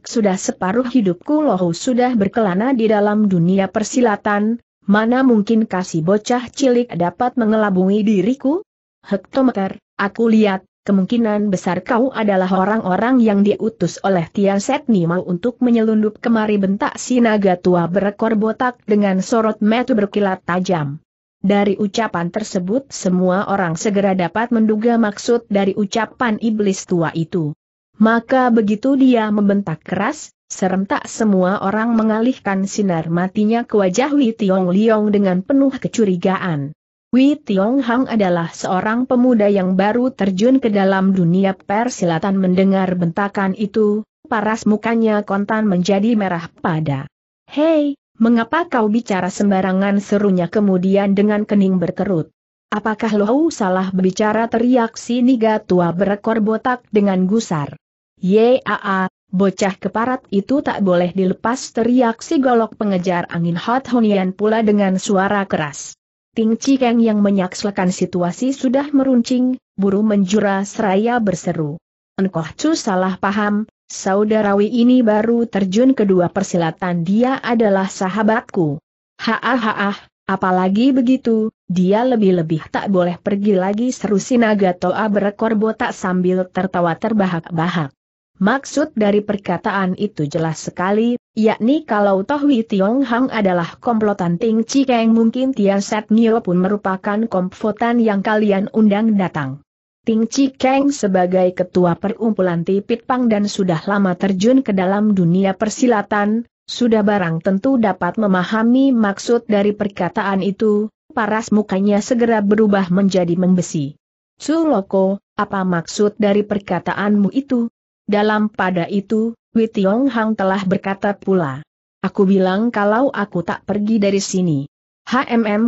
sudah separuh hidupku loh sudah berkelana di dalam dunia persilatan, mana mungkin kasih bocah cilik dapat mengelabungi diriku? Hektometer, aku lihat, kemungkinan besar kau adalah orang-orang yang diutus oleh Tianset Nio untuk menyelundup kemari, bentak si naga tua berekor botak dengan sorot mata berkilat tajam. Dari ucapan tersebut semua orang segera dapat menduga maksud dari ucapan iblis tua itu. Maka begitu dia membentak keras, Serentak semua orang mengalihkan sinar matinya ke wajah Wei Tiong Liong dengan penuh kecurigaan. Wei Tiong Hang adalah seorang pemuda yang baru terjun ke dalam dunia persilatan. Mendengar bentakan itu, paras mukanya kontan menjadi merah pada. "Hei, mengapa kau bicara sembarangan?" serunya kemudian dengan kening berkerut. "Apakah lo salah berbicara?" teriak si niga tua berekor botak dengan gusar. "Yaa, bocah keparat itu tak boleh dilepas!" teriak si golok pengejar angin He Honian pula dengan suara keras. Ting Chi Keng yang menyaksikan situasi sudah meruncing, buru menjura seraya berseru, "Engkoh cu salah paham, saudarawi ini baru terjun kedua persilatan, dia adalah sahabatku." "Haah, apalagi begitu, dia lebih-lebih tak boleh pergi lagi!" seru si naga toa berekor botak sambil tertawa terbahak-bahak. Maksud dari perkataan itu jelas sekali, yakni kalau toh Wei Tiong Hang adalah komplotan Ting Chi Keng, mungkin Tianset Nio pun merupakan komplotan yang kalian undang datang. Ting Chi Keng sebagai ketua perkumpulan Tipit Pang dan sudah lama terjun ke dalam dunia persilatan, sudah barang tentu dapat memahami maksud dari perkataan itu. Paras mukanya segera berubah menjadi membesi. "Suloko, apa maksud dari perkataanmu itu?" "Dalam pada itu," Wei Tiong Hang telah berkata pula, "aku bilang kalau aku tak pergi dari sini."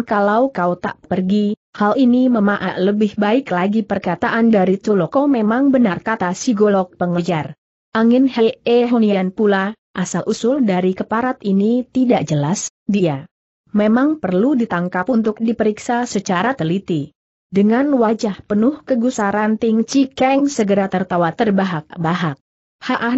Kalau kau tak pergi, hal ini memaak lebih baik lagi." "Perkataan dari Tuloko memang benar," kata si golok pengejar angin He Honian pula, "asal-usul dari keparat ini tidak jelas, dia memang perlu ditangkap untuk diperiksa secara teliti." Dengan wajah penuh kegusaran, Ting Chi Keng segera tertawa terbahak-bahak. "Haah,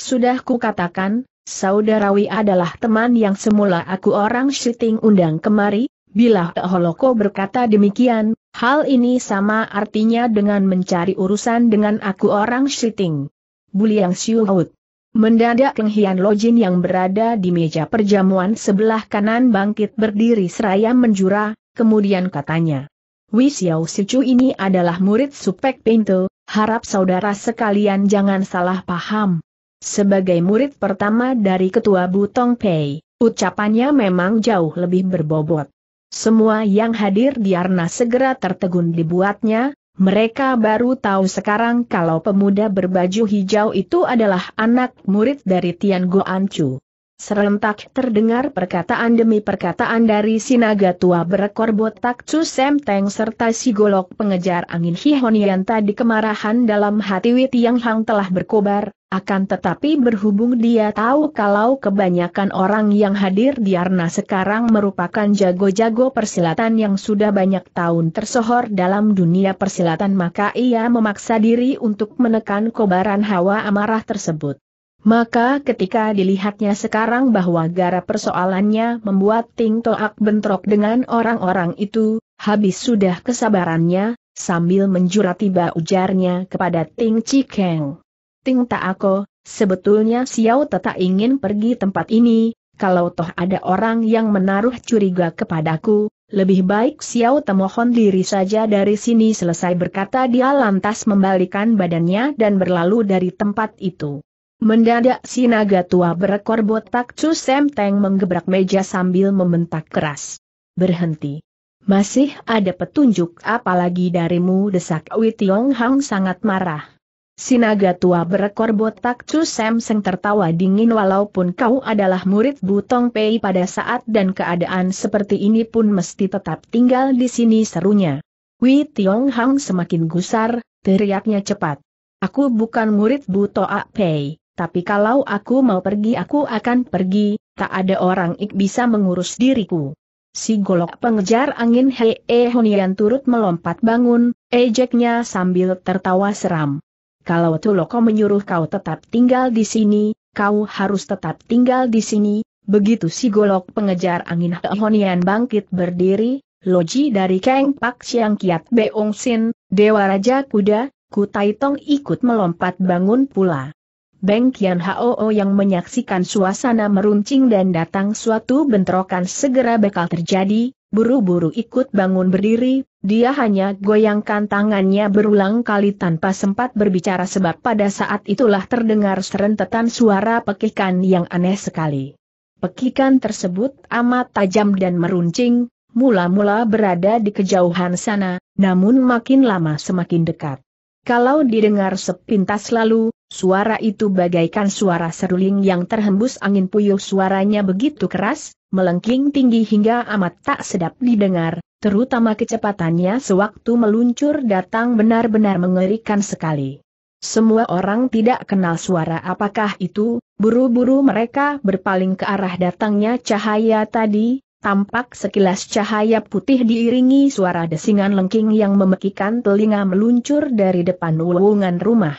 sudah kukatakan, saudarawi adalah teman yang semula aku orang syuting undang kemari. Bila Holoko berkata demikian, hal ini sama artinya dengan mencari urusan dengan aku orang syuting." "Buliang Siuhut." Mendadak Keng Hian Tojin yang berada di meja perjamuan sebelah kanan bangkit berdiri seraya menjura. Kemudian katanya, "Wei Xiao Sute ini adalah murid Supek Pinto, harap saudara sekalian jangan salah paham. Sebagai murid pertama dari ketua Bu Tong Pai, ucapannya memang jauh lebih berbobot." Semua yang hadir di arena segera tertegun dibuatnya, mereka baru tahu sekarang kalau pemuda berbaju hijau itu adalah anak murid dari Tian Go An Chu. Serentak terdengar perkataan demi perkataan dari si naga tua berekor botak Takcu Samseng serta si golok pengejar angin He Honian tadi. Kemarahan dalam hati Wei Tiong Hang telah berkobar, akan tetapi berhubung dia tahu kalau kebanyakan orang yang hadir di arena sekarang merupakan jago-jago persilatan yang sudah banyak tahun tersohor dalam dunia persilatan, maka ia memaksa diri untuk menekan kobaran hawa amarah tersebut. Maka ketika dilihatnya sekarang bahwa gara persoalannya membuat Ting Toak bentrok dengan orang-orang itu, habis sudah kesabarannya, sambil menjura tiba ujarnya kepada Ting Chi Keng, "Ting Taako, sebetulnya Xiao tak ingin pergi tempat ini, kalau toh ada orang yang menaruh curiga kepadaku, lebih baik Xiao mohon diri saja dari sini." Selesai berkata dia lantas membalikan badannya dan berlalu dari tempat itu. Mendadak si naga tua berekor botak Takcu Samseng menggebrak meja sambil membentak keras, "Berhenti! Masih ada petunjuk apalagi darimu?" desak Wei Tiong Hang sangat marah. Si naga tua berekor botak Takcu Samseng tertawa dingin, "Walaupun kau adalah murid Bu Tong Pai pada saat dan keadaan seperti ini pun mesti tetap tinggal di sini," serunya. Wei Tiong Hang semakin gusar, teriaknya cepat, "Aku bukan murid Bu Tong Pai. Tapi kalau aku mau pergi aku akan pergi, tak ada orang ik bisa mengurus diriku." Si golok pengejar angin He Honian turut melompat bangun, ejeknya sambil tertawa seram, "Kalau Tuloko menyuruh kau tetap tinggal di sini, kau harus tetap tinggal di sini." Begitu si golok pengejar angin He Honian bangkit berdiri, "Loji dari Kang Pak Siang Kiat Beong Sin, Dewa Raja Kuda, Ku Taitong ikut melompat bangun pula." Beng Kian Ho yang menyaksikan suasana meruncing dan datang suatu bentrokan segera bakal terjadi, buru-buru ikut bangun berdiri. Dia hanya goyangkan tangannya berulang kali tanpa sempat berbicara sebab pada saat itulah terdengar serentetan suara pekikan yang aneh sekali. Pekikan tersebut amat tajam dan meruncing, mula-mula berada di kejauhan sana, namun makin lama semakin dekat. Kalau didengar sepintas lalu, suara itu bagaikan suara seruling yang terhembus angin puyuh. Suaranya begitu keras, melengking tinggi hingga amat tak sedap didengar, terutama kecepatannya sewaktu meluncur datang benar-benar mengerikan sekali. Semua orang tidak kenal suara apakah itu, buru-buru mereka berpaling ke arah datangnya cahaya tadi. Tampak sekilas cahaya putih diiringi suara desingan lengking yang memekikan telinga meluncur dari depan lowongan rumah.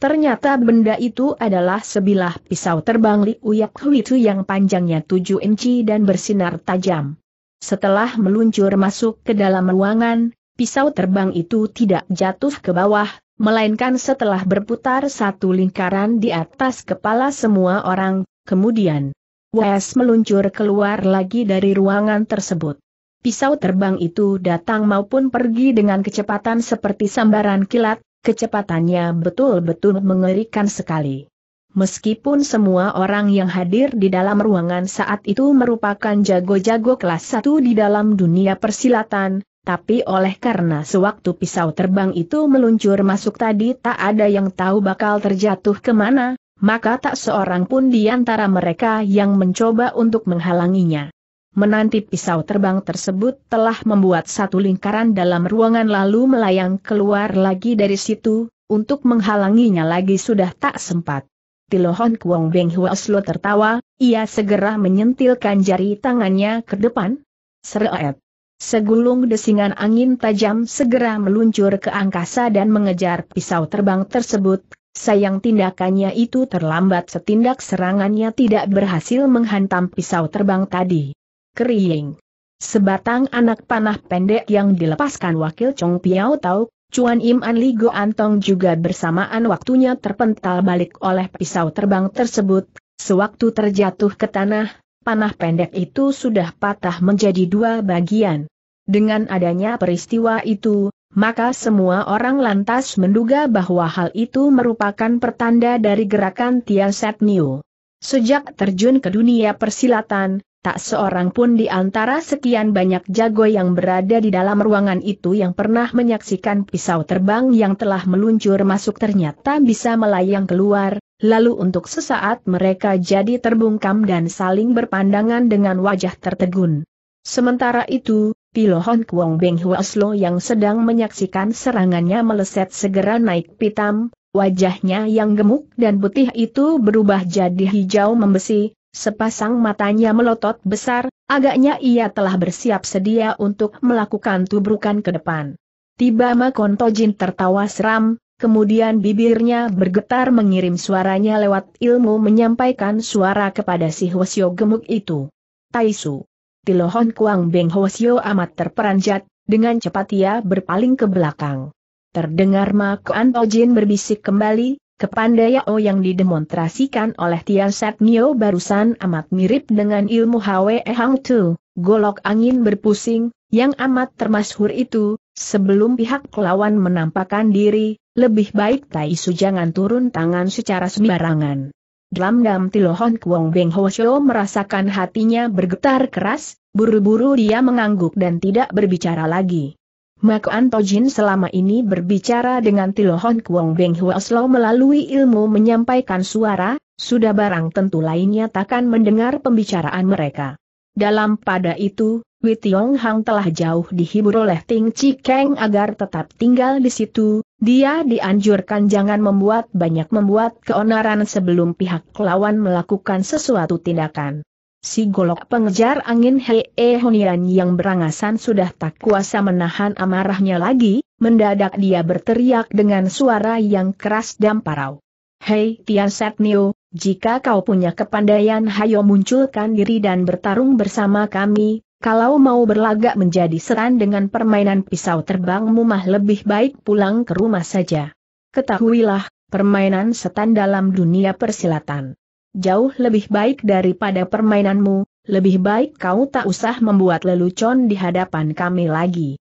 Ternyata benda itu adalah sebilah pisau terbang Liuyak Huitu yang panjangnya 7 inci dan bersinar tajam. Setelah meluncur masuk ke dalam ruangan, pisau terbang itu tidak jatuh ke bawah, melainkan setelah berputar satu lingkaran di atas kepala semua orang, kemudian Wes meluncur keluar lagi dari ruangan tersebut. Pisau terbang itu datang maupun pergi dengan kecepatan seperti sambaran kilat, kecepatannya betul-betul mengerikan sekali. Meskipun semua orang yang hadir di dalam ruangan saat itu merupakan jago-jago kelas 1 di dalam dunia persilatan, tapi oleh karena sewaktu pisau terbang itu meluncur masuk tadi tak ada yang tahu bakal terjatuh kemana, maka tak seorang pun di antara mereka yang mencoba untuk menghalanginya. Menanti pisau terbang tersebut telah membuat satu lingkaran dalam ruangan lalu melayang keluar lagi dari situ, untuk menghalanginya lagi sudah tak sempat. Tilo Hong Kuang Beng Huaslo tertawa, ia segera menyentilkan jari tangannya ke depan. Seret. Segulung desingan angin tajam segera meluncur ke angkasa dan mengejar pisau terbang tersebut. Sayang tindakannya itu terlambat, setindak serangannya tidak berhasil menghantam pisau terbang tadi. Kering. Sebatang anak panah pendek yang dilepaskan wakil Chong Piao Tau, Cuan Im Chun Ligo Antong juga bersamaan waktunya terpental balik oleh pisau terbang tersebut. Sewaktu terjatuh ke tanah, panah pendek itu sudah patah menjadi dua bagian. Dengan adanya peristiwa itu, maka semua orang lantas menduga bahwa hal itu merupakan pertanda dari gerakan Tianset Nio. Sejak terjun ke dunia persilatan, tak seorang pun di antara sekian banyak jago yang berada di dalam ruangan itu yang pernah menyaksikan pisau terbang yang telah meluncur masuk ternyata bisa melayang keluar, lalu untuk sesaat mereka jadi terbungkam dan saling berpandangan dengan wajah tertegun. Sementara itu, Tilo Hong Kuang Beng Huaslo yang sedang menyaksikan serangannya meleset segera naik pitam, wajahnya yang gemuk dan putih itu berubah jadi hijau membesi, sepasang matanya melotot besar, agaknya ia telah bersiap sedia untuk melakukan tubrukan ke depan. Tiba Mak Antojin tertawa seram, kemudian bibirnya bergetar mengirim suaranya lewat ilmu menyampaikan suara kepada si Huasyo gemuk itu. Taisu. Tilo Hong Kuang Beng Huasyo amat terperanjat, dengan cepat ia berpaling ke belakang. Terdengar Mak Antojin berbisik kembali, kepandaian yang didemonstrasikan oleh Tianset Nio barusan amat mirip dengan ilmu Hwe Hang Tu, golok angin berpusing, yang amat termasyhur itu. Sebelum pihak lawan menampakkan diri, lebih baik Taisu jangan turun tangan secara sembarangan. Dalam Tilo Hong Kuang Beng Huasyo merasakan hatinya bergetar keras, buru-buru dia mengangguk dan tidak berbicara lagi. Mak Antojin selama ini berbicara dengan Tilo Hong Kuang Beng Huasyo melalui ilmu menyampaikan suara, sudah barang tentu lainnya takkan mendengar pembicaraan mereka. Dalam pada itu, Wei Tiong Hang telah jauh dihibur oleh Ting Chi Keng agar tetap tinggal di situ. Dia dianjurkan jangan banyak membuat keonaran sebelum pihak lawan melakukan sesuatu tindakan. Si golok pengejar angin He Honian yang berangasan sudah tak kuasa menahan amarahnya lagi, mendadak dia berteriak dengan suara yang keras dan parau. Hei Tianset Nio, jika kau punya kepandaian hayo munculkan diri dan bertarung bersama kami, kalau mau berlagak menjadi seran dengan permainan pisau terbangmu mah lebih baik pulang ke rumah saja. Ketahuilah, permainan setan dalam dunia persilatan. Jauh lebih baik daripada permainanmu, lebih baik kau tak usah membuat lelucon di hadapan kami lagi.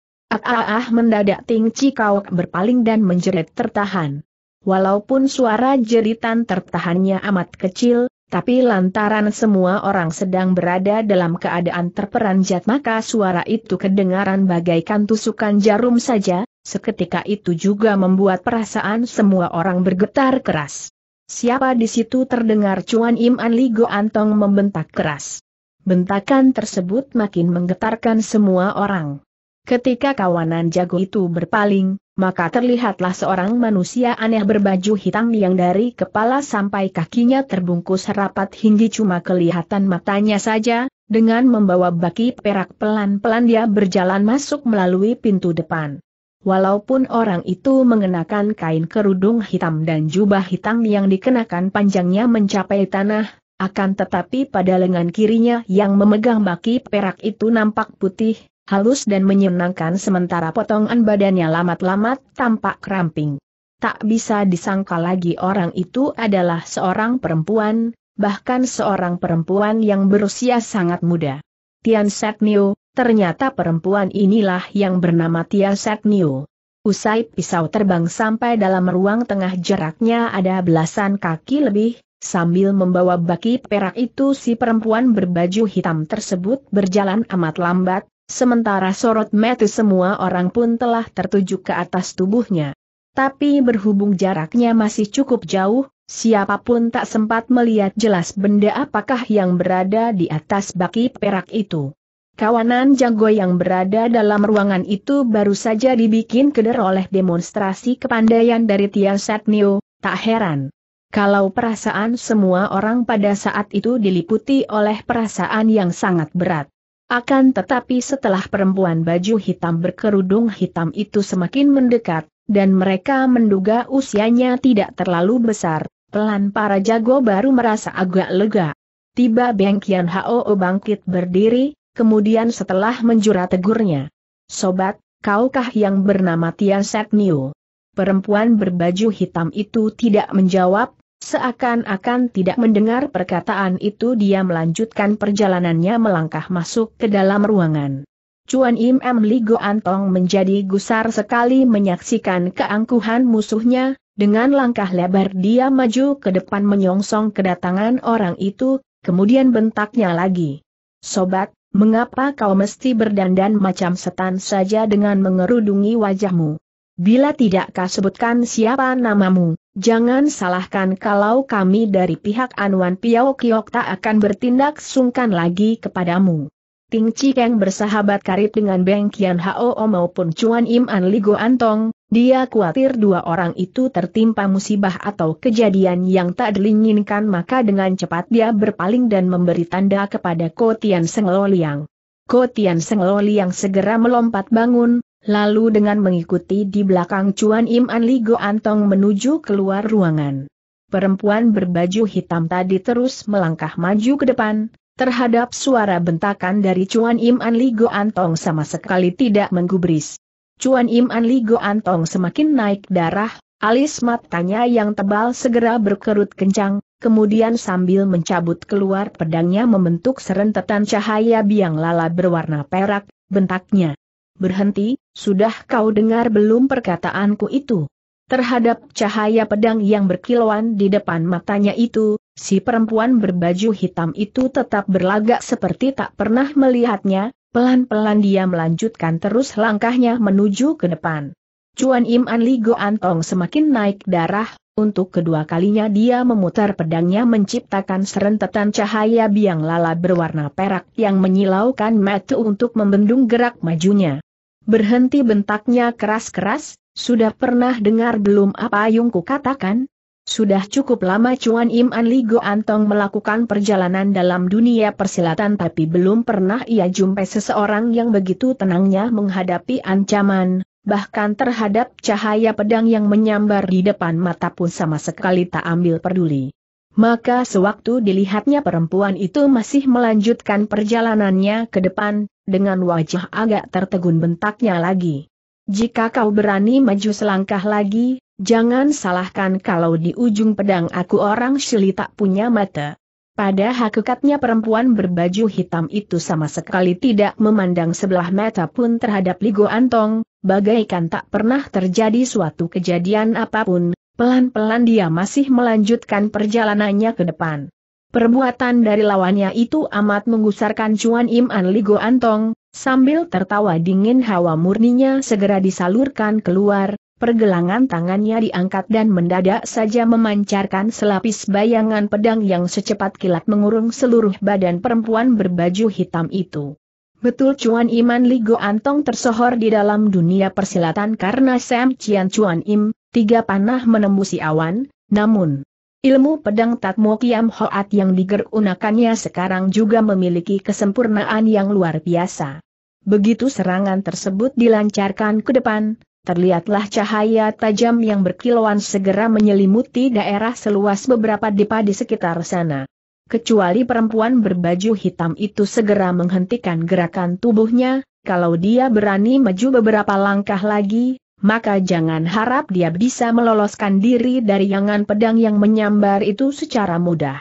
Mendadak Ting Chi Keng berpaling dan menjerit tertahan. Walaupun suara jeritan tertahannya amat kecil, tapi lantaran semua orang sedang berada dalam keadaan terperanjat maka suara itu kedengaran bagaikan tusukan jarum saja, seketika itu juga membuat perasaan semua orang bergetar keras. Siapa di situ? Terdengar Cuan Im Ligo Antong membentak keras. Bentakan tersebut makin menggetarkan semua orang. Ketika kawanan jago itu berpaling, maka terlihatlah seorang manusia aneh berbaju hitam yang dari kepala sampai kakinya terbungkus rapat hingga cuma kelihatan matanya saja. Dengan membawa baki perak pelan-pelan dia berjalan masuk melalui pintu depan. Walaupun orang itu mengenakan kain kerudung hitam dan jubah hitam yang dikenakan panjangnya mencapai tanah, akan tetapi pada lengan kirinya yang memegang baki perak itu nampak putih, halus dan menyenangkan, sementara potongan badannya lamat-lamat tampak keramping. Tak bisa disangka lagi orang itu adalah seorang perempuan, bahkan seorang perempuan yang berusia sangat muda. Tianset Nio, ternyata perempuan inilah yang bernama Tianset Nio. Usai pisau terbang sampai dalam ruang tengah jaraknya ada belasan kaki lebih, sambil membawa baki perak itu si perempuan berbaju hitam tersebut berjalan amat lambat. Sementara sorot mata semua orang pun telah tertuju ke atas tubuhnya. Tapi berhubung jaraknya masih cukup jauh, siapapun tak sempat melihat jelas benda apakah yang berada di atas baki perak itu. Kawanan jago yang berada dalam ruangan itu baru saja dibikin keder oleh demonstrasi kepandaian dari Tiasat Nio, tak heran kalau perasaan semua orang pada saat itu diliputi oleh perasaan yang sangat berat. Akan tetapi setelah perempuan baju hitam berkerudung hitam itu semakin mendekat, dan mereka menduga usianya tidak terlalu besar, pelan para jago baru merasa agak lega. Tiba Beng Kian Ho bangkit berdiri, kemudian setelah menjura tegurnya. Sobat, kaukah yang bernama Tianset Nio? Perempuan berbaju hitam itu tidak menjawab. Seakan-akan tidak mendengar perkataan itu dia melanjutkan perjalanannya melangkah masuk ke dalam ruangan. Cuan Im Ligo Antong menjadi gusar sekali menyaksikan keangkuhan musuhnya, dengan langkah lebar dia maju ke depan menyongsong kedatangan orang itu, kemudian bentaknya lagi. Sobat, mengapa kau mesti berdandan macam setan saja dengan mengerudungi wajahmu? Bila tidak kau sebutkan siapa namamu? Jangan salahkan kalau kami dari pihak Anwan Piao Kiok tak akan bertindak sungkan lagi kepadamu. Ting Chi Keng bersahabat karib dengan Beng Kian Ho maupun Cuan Im Ligo Antong, dia khawatir dua orang itu tertimpa musibah atau kejadian yang tak diinginkan maka dengan cepat dia berpaling dan memberi tanda kepada Ko Tian Seng Lo Liang. Ko Tian Seng Lo Liang segera melompat bangun, lalu dengan mengikuti di belakang Cuan Im Ligo Antong menuju keluar ruangan. Perempuan berbaju hitam tadi terus melangkah maju ke depan, terhadap suara bentakan dari Cuan Im Ligo Antong sama sekali tidak menggubris. Cuan Im Ligo Antong semakin naik darah, alis matanya yang tebal segera berkerut kencang, kemudian sambil mencabut keluar pedangnya membentuk serentetan cahaya biang lala berwarna perak, bentaknya. Berhenti, sudah kau dengar belum perkataanku itu? Terhadap cahaya pedang yang berkilauan di depan matanya itu, si perempuan berbaju hitam itu tetap berlagak seperti tak pernah melihatnya, pelan-pelan dia melanjutkan terus langkahnya menuju ke depan. Cuan Im Ligo Antong semakin naik darah, untuk kedua kalinya dia memutar pedangnya menciptakan serentetan cahaya biang lala berwarna perak yang menyilaukan mata untuk membendung gerak majunya. Berhenti, bentaknya keras-keras, sudah pernah dengar belum apa yang kukatakan? Sudah cukup lama Cuan Im Ligo Antong melakukan perjalanan dalam dunia persilatan tapi belum pernah ia jumpai seseorang yang begitu tenangnya menghadapi ancaman, bahkan terhadap cahaya pedang yang menyambar di depan mata pun sama sekali tak ambil peduli. Maka sewaktu dilihatnya perempuan itu masih melanjutkan perjalanannya ke depan, dengan wajah agak tertegun bentaknya lagi. Jika kau berani maju selangkah lagi, Jangan salahkan kalau di ujung pedang aku orang Syili tak punya mata. Pada hakikatnya perempuan berbaju hitam itu sama sekali tidak memandang sebelah mata pun terhadap Ligo Antong, bagaikan tak pernah terjadi suatu kejadian apapun, pelan-pelan dia masih melanjutkan perjalanannya ke depan. Perbuatan dari lawannya itu amat menggusarkan Cuan Im An Ligo Antong, sambil tertawa dingin hawa murninya segera disalurkan keluar. Pergelangan tangannya diangkat dan mendadak saja memancarkan selapis bayangan pedang yang secepat kilat mengurung seluruh badan perempuan berbaju hitam itu. Betul Cuan Im An Ligo Antong tersohor di dalam dunia persilatan karena Sam Cian Cuan Im, tiga panah menembusi awan, namun ilmu pedang Takmo Kiam Hoat yang digerunakannya sekarang juga memiliki kesempurnaan yang luar biasa. Begitu serangan tersebut dilancarkan ke depan, terlihatlah cahaya tajam yang berkilauan segera menyelimuti daerah seluas beberapa depa di sekitar sana. Kecuali perempuan berbaju hitam itu segera menghentikan gerakan tubuhnya, kalau dia berani maju beberapa langkah lagi, maka jangan harap dia bisa meloloskan diri dari yangan pedang yang menyambar itu secara mudah.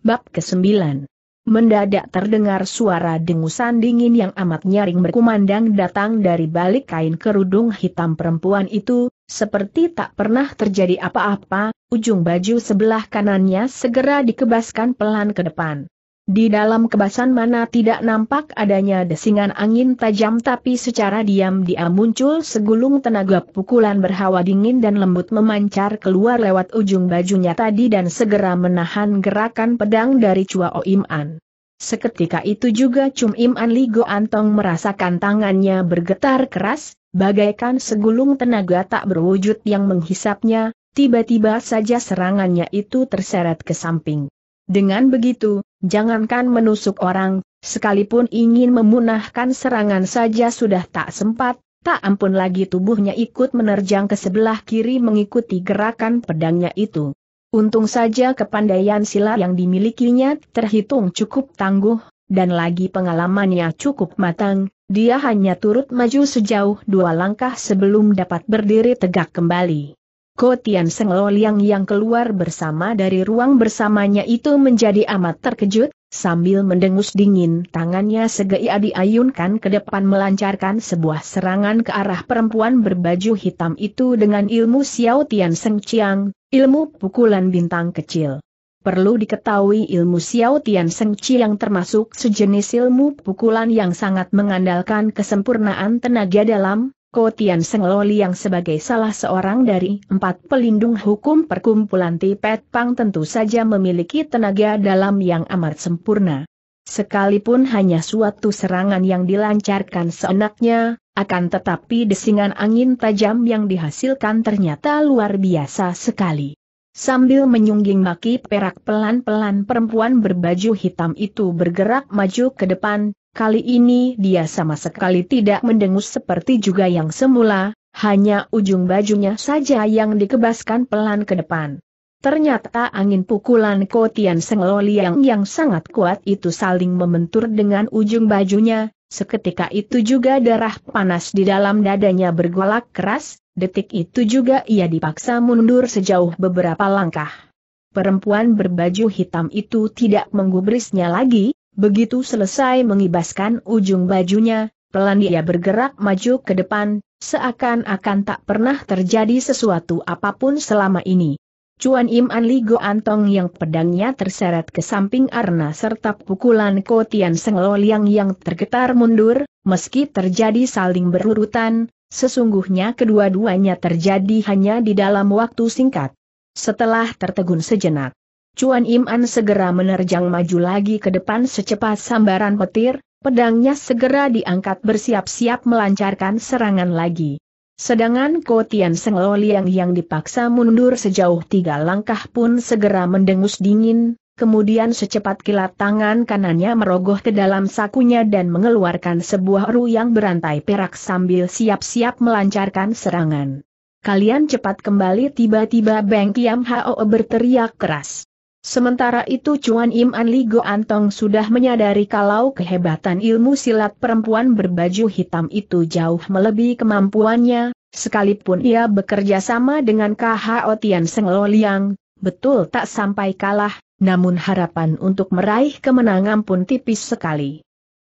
Bab ke-9. Mendadak terdengar suara dengusan dingin yang amat nyaring berkumandang datang dari balik kain kerudung hitam perempuan itu, seperti tak pernah terjadi apa-apa, ujung baju sebelah kanannya segera dikebaskan pelan ke depan. Di dalam kebasan mana tidak nampak adanya desingan angin tajam tapi secara diam-diam muncul segulung tenaga pukulan berhawa dingin dan lembut memancar keluar lewat ujung bajunya tadi dan segera menahan gerakan pedang dari Cuan Im An. Seketika itu juga Cuan Im An Ligo Antong merasakan tangannya bergetar keras, bagaikan segulung tenaga tak berwujud yang menghisapnya, tiba-tiba saja serangannya itu terseret ke samping. Dengan begitu, jangankan menusuk orang, sekalipun ingin memunahkan serangan saja sudah tak sempat, tak ampun lagi tubuhnya ikut menerjang ke sebelah kiri mengikuti gerakan pedangnya itu. Untung saja kepandaian silat yang dimilikinya terhitung cukup tangguh, dan lagi pengalamannya cukup matang, dia hanya turut maju sejauh dua langkah sebelum dapat berdiri tegak kembali. Ko Tian Seng Lo Liang yang keluar bersama dari ruang bersamanya itu menjadi amat terkejut, sambil mendengus dingin tangannya segera diayunkan ke depan melancarkan sebuah serangan ke arah perempuan berbaju hitam itu dengan ilmu Xiao Tian Seng Chiang, ilmu pukulan bintang kecil. Perlu diketahui ilmu Xiao Tian Seng Chiang termasuk sejenis ilmu pukulan yang sangat mengandalkan kesempurnaan tenaga dalam. Ko Tian Seng Lo Liang sebagai salah seorang dari empat pelindung hukum perkumpulan Tipit Pang tentu saja memiliki tenaga dalam yang amat sempurna. Sekalipun hanya suatu serangan yang dilancarkan seenaknya, akan tetapi desingan angin tajam yang dihasilkan ternyata luar biasa sekali. Sambil menyungging maki perak pelan-pelan perempuan berbaju hitam itu bergerak maju ke depan. Kali ini dia sama sekali tidak mendengus seperti juga yang semula, hanya ujung bajunya saja yang dikebaskan pelan ke depan. Ternyata angin pukulan Ko Tian Seng Lo Liang yang sangat kuat itu saling membentur dengan ujung bajunya, seketika itu juga darah panas di dalam dadanya bergolak keras, detik itu juga ia dipaksa mundur sejauh beberapa langkah. Perempuan berbaju hitam itu tidak menggubrisnya lagi. Begitu selesai mengibaskan ujung bajunya, pelan dia bergerak maju ke depan, seakan-akan tak pernah terjadi sesuatu apapun selama ini. Cuan Im An Ligo Antong yang pedangnya terseret ke samping arna serta pukulan Ko Tian Seng Lo Liang yang tergetar mundur, meski terjadi saling berurutan, sesungguhnya kedua-duanya terjadi hanya di dalam waktu singkat. Setelah tertegun sejenak, Cuan Im An segera menerjang maju lagi ke depan secepat sambaran petir, pedangnya segera diangkat bersiap-siap melancarkan serangan lagi. Sedangkan Ko Tian Seng Lo Liang yang dipaksa mundur sejauh tiga langkah pun segera mendengus dingin, kemudian secepat kilat tangan kanannya merogoh ke dalam sakunya dan mengeluarkan sebuah ru yang berantai perak sambil siap-siap melancarkan serangan. "Kalian cepat kembali!" tiba-tiba Beng Kian Ho berteriak keras. Sementara itu Cuan Im An Ligo Antong sudah menyadari kalau kehebatan ilmu silat perempuan berbaju hitam itu jauh melebihi kemampuannya, Sekalipun ia bekerja sama dengan Ko Tian Seng Lo Liang, betul tak sampai kalah, namun harapan untuk meraih kemenangan pun tipis sekali.